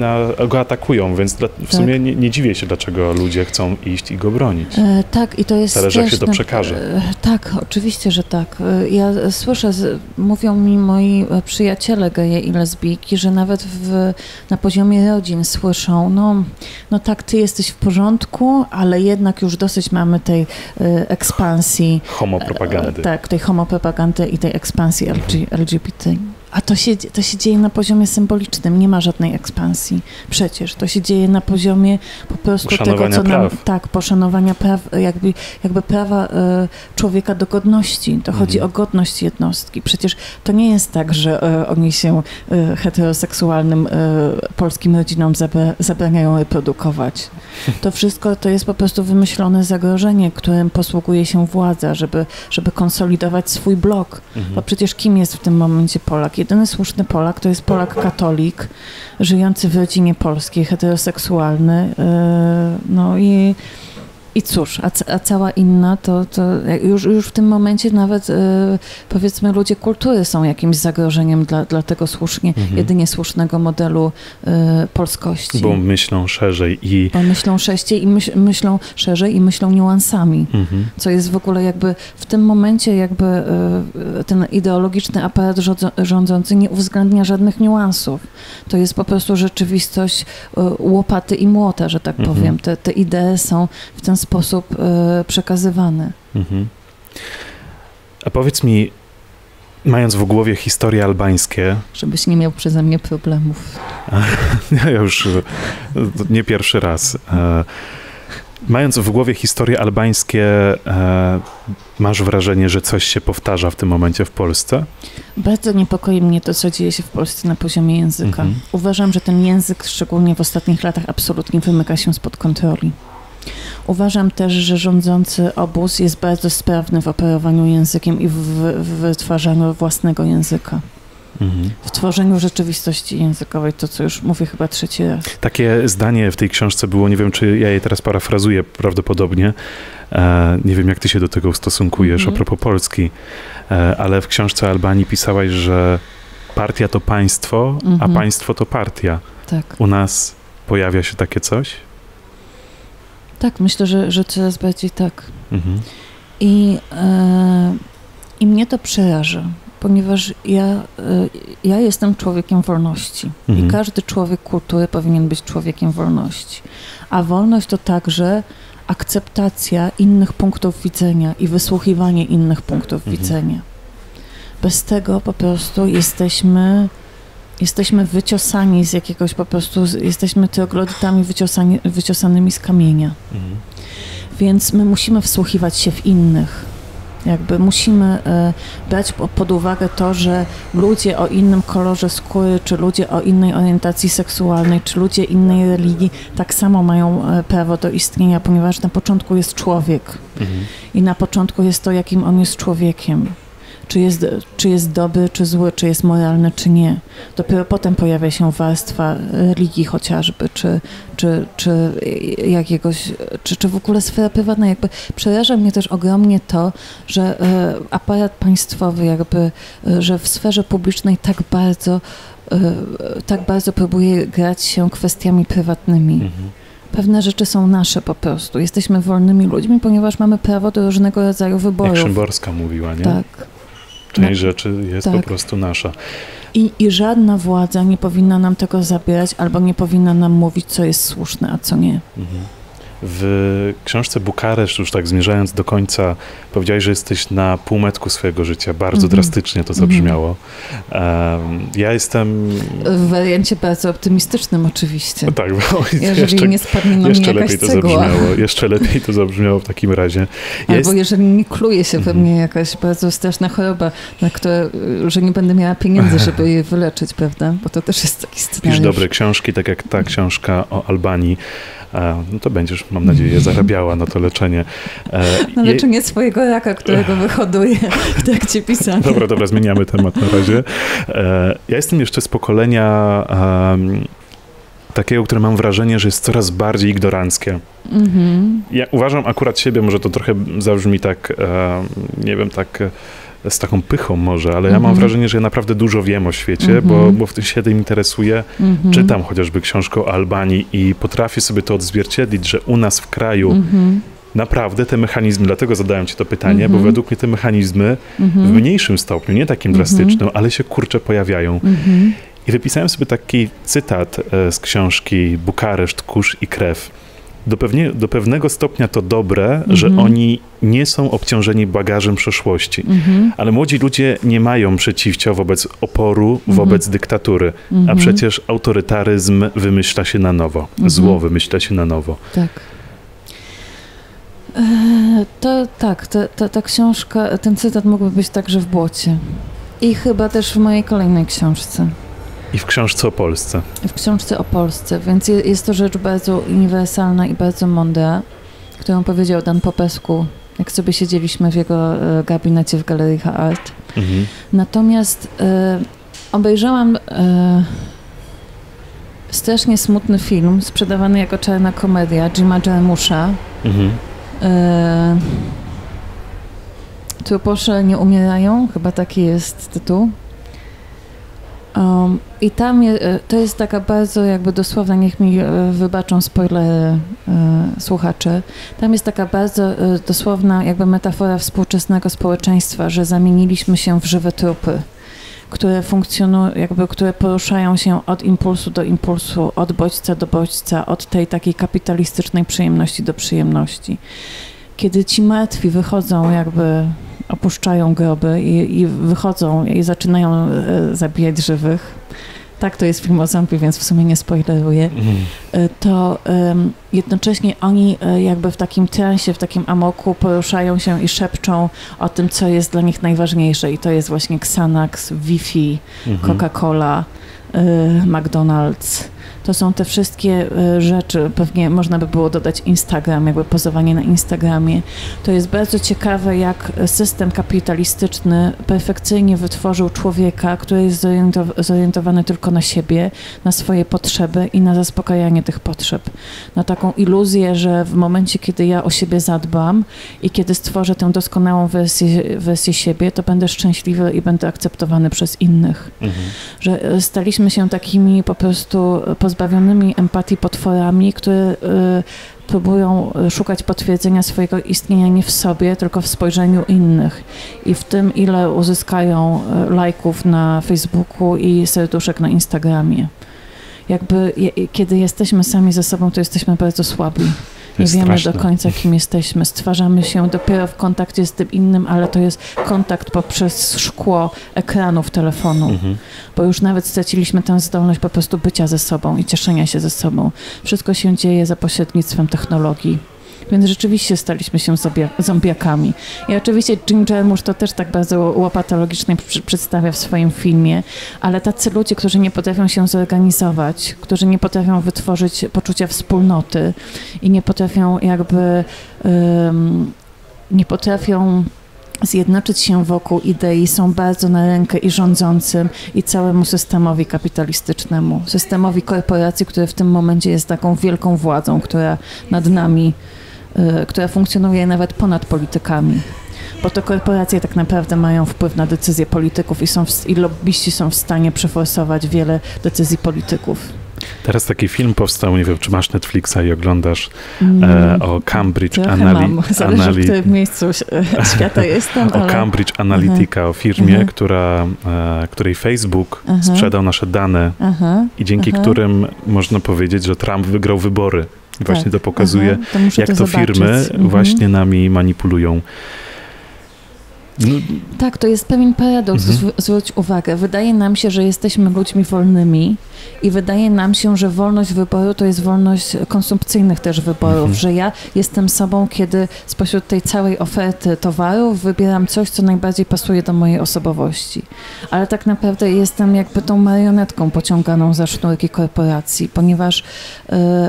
go atakują, więc w sumie nie dziwię się, dlaczego ludzie chcą iść i go bronić. Tak, i to jest zależy, jak się to przekaże. Tak, oczywiście, że tak. Ja słyszę, mówią mi moi przyjaciele geje i lesbijki, że nawet na poziomie rodzin słyszą, no tak, ty jesteś w porządku, ale jednak już dosyć mamy tej ekspansji. Homopropagandy. Tak, tej homopropagandy i tej ekspansji LGBT. A to się dzieje na poziomie symbolicznym, nie ma żadnej ekspansji. Przecież to się dzieje na poziomie po prostu tego, co nam... Tak, poszanowania praw, jakby prawa człowieka do godności. To chodzi o godność jednostki. Przecież to nie jest tak, że oni się heteroseksualnym polskim rodzinom zabraniają reprodukować. To wszystko to jest po prostu wymyślone zagrożenie, którym posługuje się władza, żeby konsolidować swój blok. Bo przecież kim jest w tym momencie Polak? Jedyny słuszny Polak to jest Polak katolik, żyjący w rodzinie polskiej, heteroseksualny, no i cóż, a cała inna to już w tym momencie nawet powiedzmy ludzie kultury są jakimś zagrożeniem dla tego jedynie słusznego modelu polskości. Bo myślą szerzej i... Bo myślą szerzej i myślą niuansami, co jest w ogóle jakby w tym momencie jakby ten ideologiczny aparat rządzący nie uwzględnia żadnych niuansów. To jest po prostu rzeczywistość łopaty i młota, że tak powiem. Te idee są w ten sposób przekazywany. A powiedz mi, mając w głowie historie albańskie... Żebyś nie miał przeze mnie problemów. Ja już nie pierwszy raz. Mając w głowie historie albańskie, masz wrażenie, że coś się powtarza w tym momencie w Polsce? Bardzo niepokoi mnie to, co dzieje się w Polsce na poziomie języka. Uważam, że ten język, szczególnie w ostatnich latach, absolutnie wymyka się spod kontroli. Uważam też, że rządzący obóz jest bardzo sprawny w operowaniu językiem i w wytwarzaniu własnego języka. W tworzeniu rzeczywistości językowej, to co już mówię chyba trzeci raz. Takie zdanie w tej książce było, nie wiem, czy ja je teraz parafrazuję prawdopodobnie, nie wiem, jak ty się do tego ustosunkujesz a propos Polski, ale w książce Albanii pisałaś, że partia to państwo, a państwo to partia. Tak. U nas pojawia się takie coś? Tak, myślę, że coraz bardziej tak. I mnie to przeraża, ponieważ ja jestem człowiekiem wolności i każdy człowiek kultury powinien być człowiekiem wolności. A wolność to także akceptacja innych punktów widzenia i wysłuchiwanie innych punktów widzenia. Bez tego po prostu jesteśmy wyciosani z jakiegoś po prostu, jesteśmy troglodytami wyciosanymi z kamienia. Więc my musimy wsłuchiwać się w innych. Jakby musimy brać pod uwagę to, że ludzie o innym kolorze skóry, czy ludzie o innej orientacji seksualnej, czy ludzie innej religii tak samo mają prawo do istnienia, ponieważ na początku jest człowiek. I na początku jest to, jakim on jest człowiekiem. Czy jest dobry, czy zły, czy jest moralny, czy nie. Dopiero potem pojawia się warstwa religii chociażby, czy w ogóle sfera prywatna. Jakby przeraża mnie też ogromnie to, że aparat państwowy jakby, że w sferze publicznej tak bardzo próbuje grać się kwestiami prywatnymi. Pewne rzeczy są nasze po prostu. Jesteśmy wolnymi ludźmi, ponieważ mamy prawo do różnego rodzaju wyborów. Jak Szymborska mówiła, nie? Tak. Część rzeczy jest po prostu nasza. I żadna władza nie powinna nam tego zabierać albo nie powinna nam mówić, co jest słuszne, a co nie. W książce Bukareszt, już tak zmierzając do końca, powiedziałeś, że jesteś na półmetku swojego życia. Bardzo drastycznie to zabrzmiało. Ja jestem... W wariancie bardzo optymistycznym oczywiście. No tak, bo jeżeli nie spadnie na mnie jakaś cegła. Jeszcze lepiej to zabrzmiało w takim razie. Jeżeli nie kluje się we mnie jakaś bardzo straszna choroba, na której, że nie będę miała pieniędzy, żeby jej wyleczyć, prawda? Bo to też jest taki scenariusz. Pisz dobre książki, tak jak ta książka o Albanii. No to będziesz, mam nadzieję, zarabiała na to leczenie. Leczenie swojego raka, którego wyhoduje w trakcie pisania. Dobra, zmieniamy temat na razie. Ja jestem jeszcze z pokolenia takiego, które mam wrażenie, że jest coraz bardziej ignoranckie. Ja uważam akurat siebie, może to trochę zabrzmi tak, nie wiem, tak z taką pychą może, ale ja mam wrażenie, że ja naprawdę dużo wiem o świecie, bo się tym interesuję. Czytam chociażby książkę o Albanii i potrafię sobie to odzwierciedlić, że u nas w kraju naprawdę te mechanizmy, dlatego zadałem ci to pytanie, bo według mnie te mechanizmy w mniejszym stopniu, nie takim drastycznym, ale się kurczę pojawiają. I wypisałem sobie taki cytat z książki Bukareszt, kurz i krew. Do pewnego stopnia to dobre, że oni nie są obciążeni bagażem przeszłości. Ale młodzi ludzie nie mają przeciwciał wobec oporu, wobec dyktatury. A przecież autorytaryzm wymyśla się na nowo. Zło wymyśla się na nowo. Tak. Ta książka, ten cytat mógłby być także w Błocie. I chyba też w mojej kolejnej książce. I w książce o Polsce. W książce o Polsce, więc jest to rzecz bardzo uniwersalna i bardzo mądra, którą powiedział Dan Popesku, jak sobie siedzieliśmy w jego gabinecie w Galerii Art. Natomiast obejrzałam strasznie smutny film, sprzedawany jako czarna komedia, Jima Jarmusza, Truposze nie umierają, chyba taki jest tytuł. I tam to jest taka bardzo jakby dosłowna, niech mi wybaczą spoilery słuchacze, tam jest taka bardzo dosłowna jakby metafora współczesnego społeczeństwa, że zamieniliśmy się w żywe trupy, które funkcjonują, jakby, które poruszają się od impulsu do impulsu, od bodźca do bodźca, od tej takiej kapitalistycznej przyjemności do przyjemności. Kiedy ci martwi wychodzą jakby... opuszczają groby i wychodzą i zaczynają zabijać żywych. Tak, to jest film o zombie, więc w sumie nie spoileruję. To jednocześnie oni jakby w takim transie, w takim amoku poruszają się i szepczą o tym, co jest dla nich najważniejsze i to jest właśnie Xanax, Wi-Fi, Coca-Cola, McDonald's. To są te wszystkie rzeczy, pewnie można by było dodać Instagram, jakby pozowanie na Instagramie. To jest bardzo ciekawe, jak system kapitalistyczny perfekcyjnie wytworzył człowieka, który jest zorientowany tylko na siebie, na swoje potrzeby i na zaspokajanie tych potrzeb. Na taką iluzję, że w momencie, kiedy ja o siebie zadbam i kiedy stworzę tę doskonałą wersję siebie, to będę szczęśliwy i będę akceptowany przez innych. Że staliśmy się takimi po prostu pozbawionymi empatii potworami, które próbują szukać potwierdzenia swojego istnienia nie w sobie, tylko w spojrzeniu innych i w tym, ile uzyskają lajków na Facebooku i serduszek na Instagramie. Jakby kiedy jesteśmy sami ze sobą, to jesteśmy bardzo słabi. Nie wiemy do końca, kim jesteśmy. Stwarzamy się dopiero w kontakcie z tym innym, ale to jest kontakt poprzez szkło ekranów telefonu. Bo już nawet straciliśmy tę zdolność po prostu bycia ze sobą i cieszenia się ze sobą. Wszystko się dzieje za pośrednictwem technologii. Więc rzeczywiście staliśmy się zombiakami. I oczywiście Jim Jarmusch to też tak bardzo łopatologicznie przedstawia w swoim filmie, ale tacy ludzie, którzy nie potrafią się zorganizować, którzy nie potrafią wytworzyć poczucia wspólnoty i nie potrafią jakby nie potrafią zjednoczyć się wokół idei, są bardzo na rękę i rządzącym, i całemu systemowi kapitalistycznemu, systemowi korporacji, który w tym momencie jest taką wielką władzą, która nad nami, która funkcjonuje nawet ponad politykami. Bo to korporacje tak naprawdę mają wpływ na decyzje polityków i lobbyści są w stanie przeforsować wiele decyzji polityków. Teraz taki film powstał, nie wiem, czy masz Netflixa i oglądasz, o Cambridge Analytica. Zależy, w którym miejscu świata jestem. O ale... Cambridge Analytica, o firmie, której Facebook sprzedał nasze dane i dzięki którym można powiedzieć, że Trump wygrał wybory. I właśnie to pokazuje, jak to firmy właśnie nami manipulują. Tak, to jest pewien paradoks, zwróć uwagę. Wydaje nam się, że jesteśmy ludźmi wolnymi i wydaje nam się, że wolność wyboru to jest wolność konsumpcyjnych też wyborów, że ja jestem sobą, kiedy spośród tej całej oferty towarów wybieram coś, co najbardziej pasuje do mojej osobowości. Ale tak naprawdę jestem jakby tą marionetką pociąganą za sznurki korporacji, ponieważ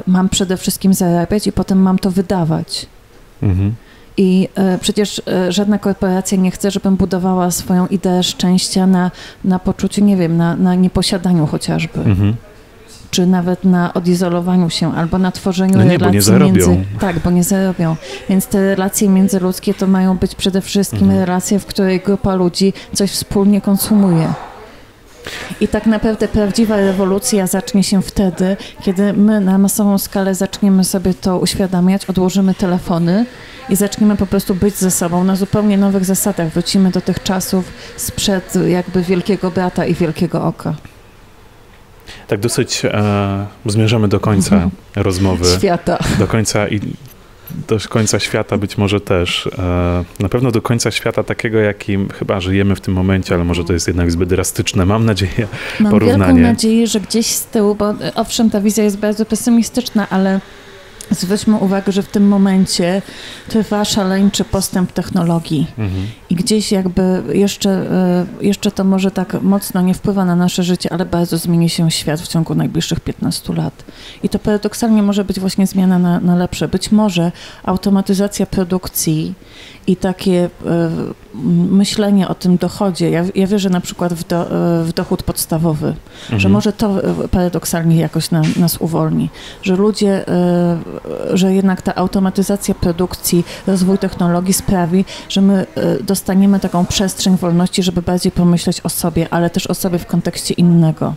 mam przede wszystkim zarabiać i potem mam to wydawać. I przecież żadna korporacja nie chce, żebym budowała swoją ideę szczęścia na poczuciu, nie wiem, na nieposiadaniu chociażby. Czy nawet na odizolowaniu się, albo na tworzeniu relacji między... Tak, bo nie zarobią. Więc te relacje międzyludzkie to mają być przede wszystkim relacje, w której grupa ludzi coś wspólnie konsumuje. I tak naprawdę prawdziwa rewolucja zacznie się wtedy, kiedy my na masową skalę zaczniemy sobie to uświadamiać, odłożymy telefony i zaczniemy po prostu być ze sobą na zupełnie nowych zasadach. Wrócimy do tych czasów sprzed jakby Wielkiego Brata i Wielkiego Oka. Tak dosyć zmierzamy do końca rozmowy. Świata. Do końca świata być może też. Na pewno do końca świata takiego, jakim chyba żyjemy w tym momencie, ale może to jest jednak zbyt drastyczne. Mam nadzieję, porównanie. Mam wielką nadzieję, że gdzieś z tyłu, bo owszem, ta wizja jest bardzo pesymistyczna, ale zwróćmy uwagę, że w tym momencie trwa szaleńczy postęp technologii i gdzieś jakby jeszcze to może tak mocno nie wpływa na nasze życie, ale bardzo zmieni się świat w ciągu najbliższych 15 lat. I to paradoksalnie może być właśnie zmiana na lepsze. Być może automatyzacja produkcji i takie myślenie o tym dochodzie. Ja wierzę na przykład w dochód podstawowy, że może to paradoksalnie jakoś nas uwolni, że ludzie, że jednak ta automatyzacja produkcji, rozwój technologii sprawi, że my dostaniemy taką przestrzeń wolności, żeby bardziej pomyśleć o sobie, ale też o sobie w kontekście innego.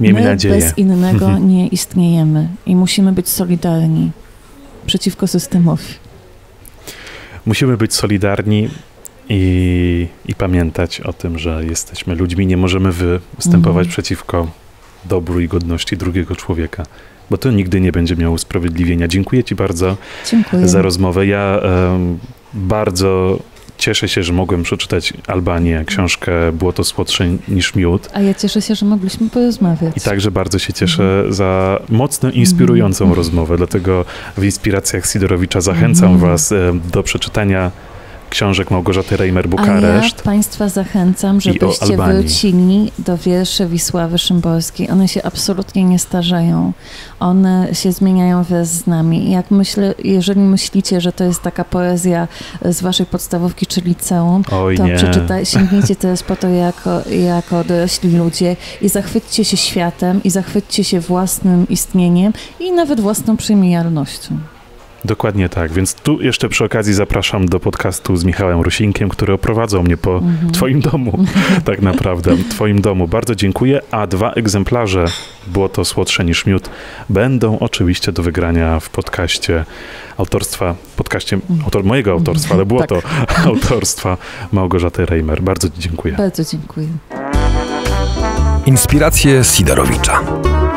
Miejmy nadzieję. My bez innego nie istniejemy i musimy być solidarni przeciwko systemowi. Musimy być solidarni i pamiętać o tym, że jesteśmy ludźmi, nie możemy występować przeciwko dobru i godności drugiego człowieka, bo to nigdy nie będzie miało usprawiedliwienia. Dziękuję ci bardzo za rozmowę. Ja bardzo cieszę się, że mogłem przeczytać Albanię, książkę Błoto słodsze niż miód. A ja cieszę się, że mogliśmy porozmawiać. I także bardzo się cieszę za mocno inspirującą rozmowę, dlatego w Inspiracjach Sidorowicza zachęcam was do przeczytania książek Małgorzaty Rejmer, Bukareszt. A ja państwa zachęcam, żebyście wrócili do wierszy Wisławy Szymborskiej. One się absolutnie nie starzeją. One się zmieniają wraz z nami. Jeżeli myślicie, że to jest taka poezja z waszej podstawówki czy liceum, sięgnijcie teraz po to jako dorośli ludzie i zachwyćcie się światem i zachwyćcie się własnym istnieniem i nawet własną przemijalnością. Dokładnie tak, więc tu jeszcze przy okazji zapraszam do podcastu z Michałem Rusinkiem, który oprowadzał mnie po twoim domu, tak naprawdę, twoim domu. Bardzo dziękuję, a 2 egzemplarze Błoto słodsze niż miód będą oczywiście do wygrania w podcaście autorstwa, mojego autorstwa, ale Błoto autorstwa Małgorzaty Rejmer. Bardzo dziękuję. Bardzo dziękuję. Inspiracje Sidorowicza.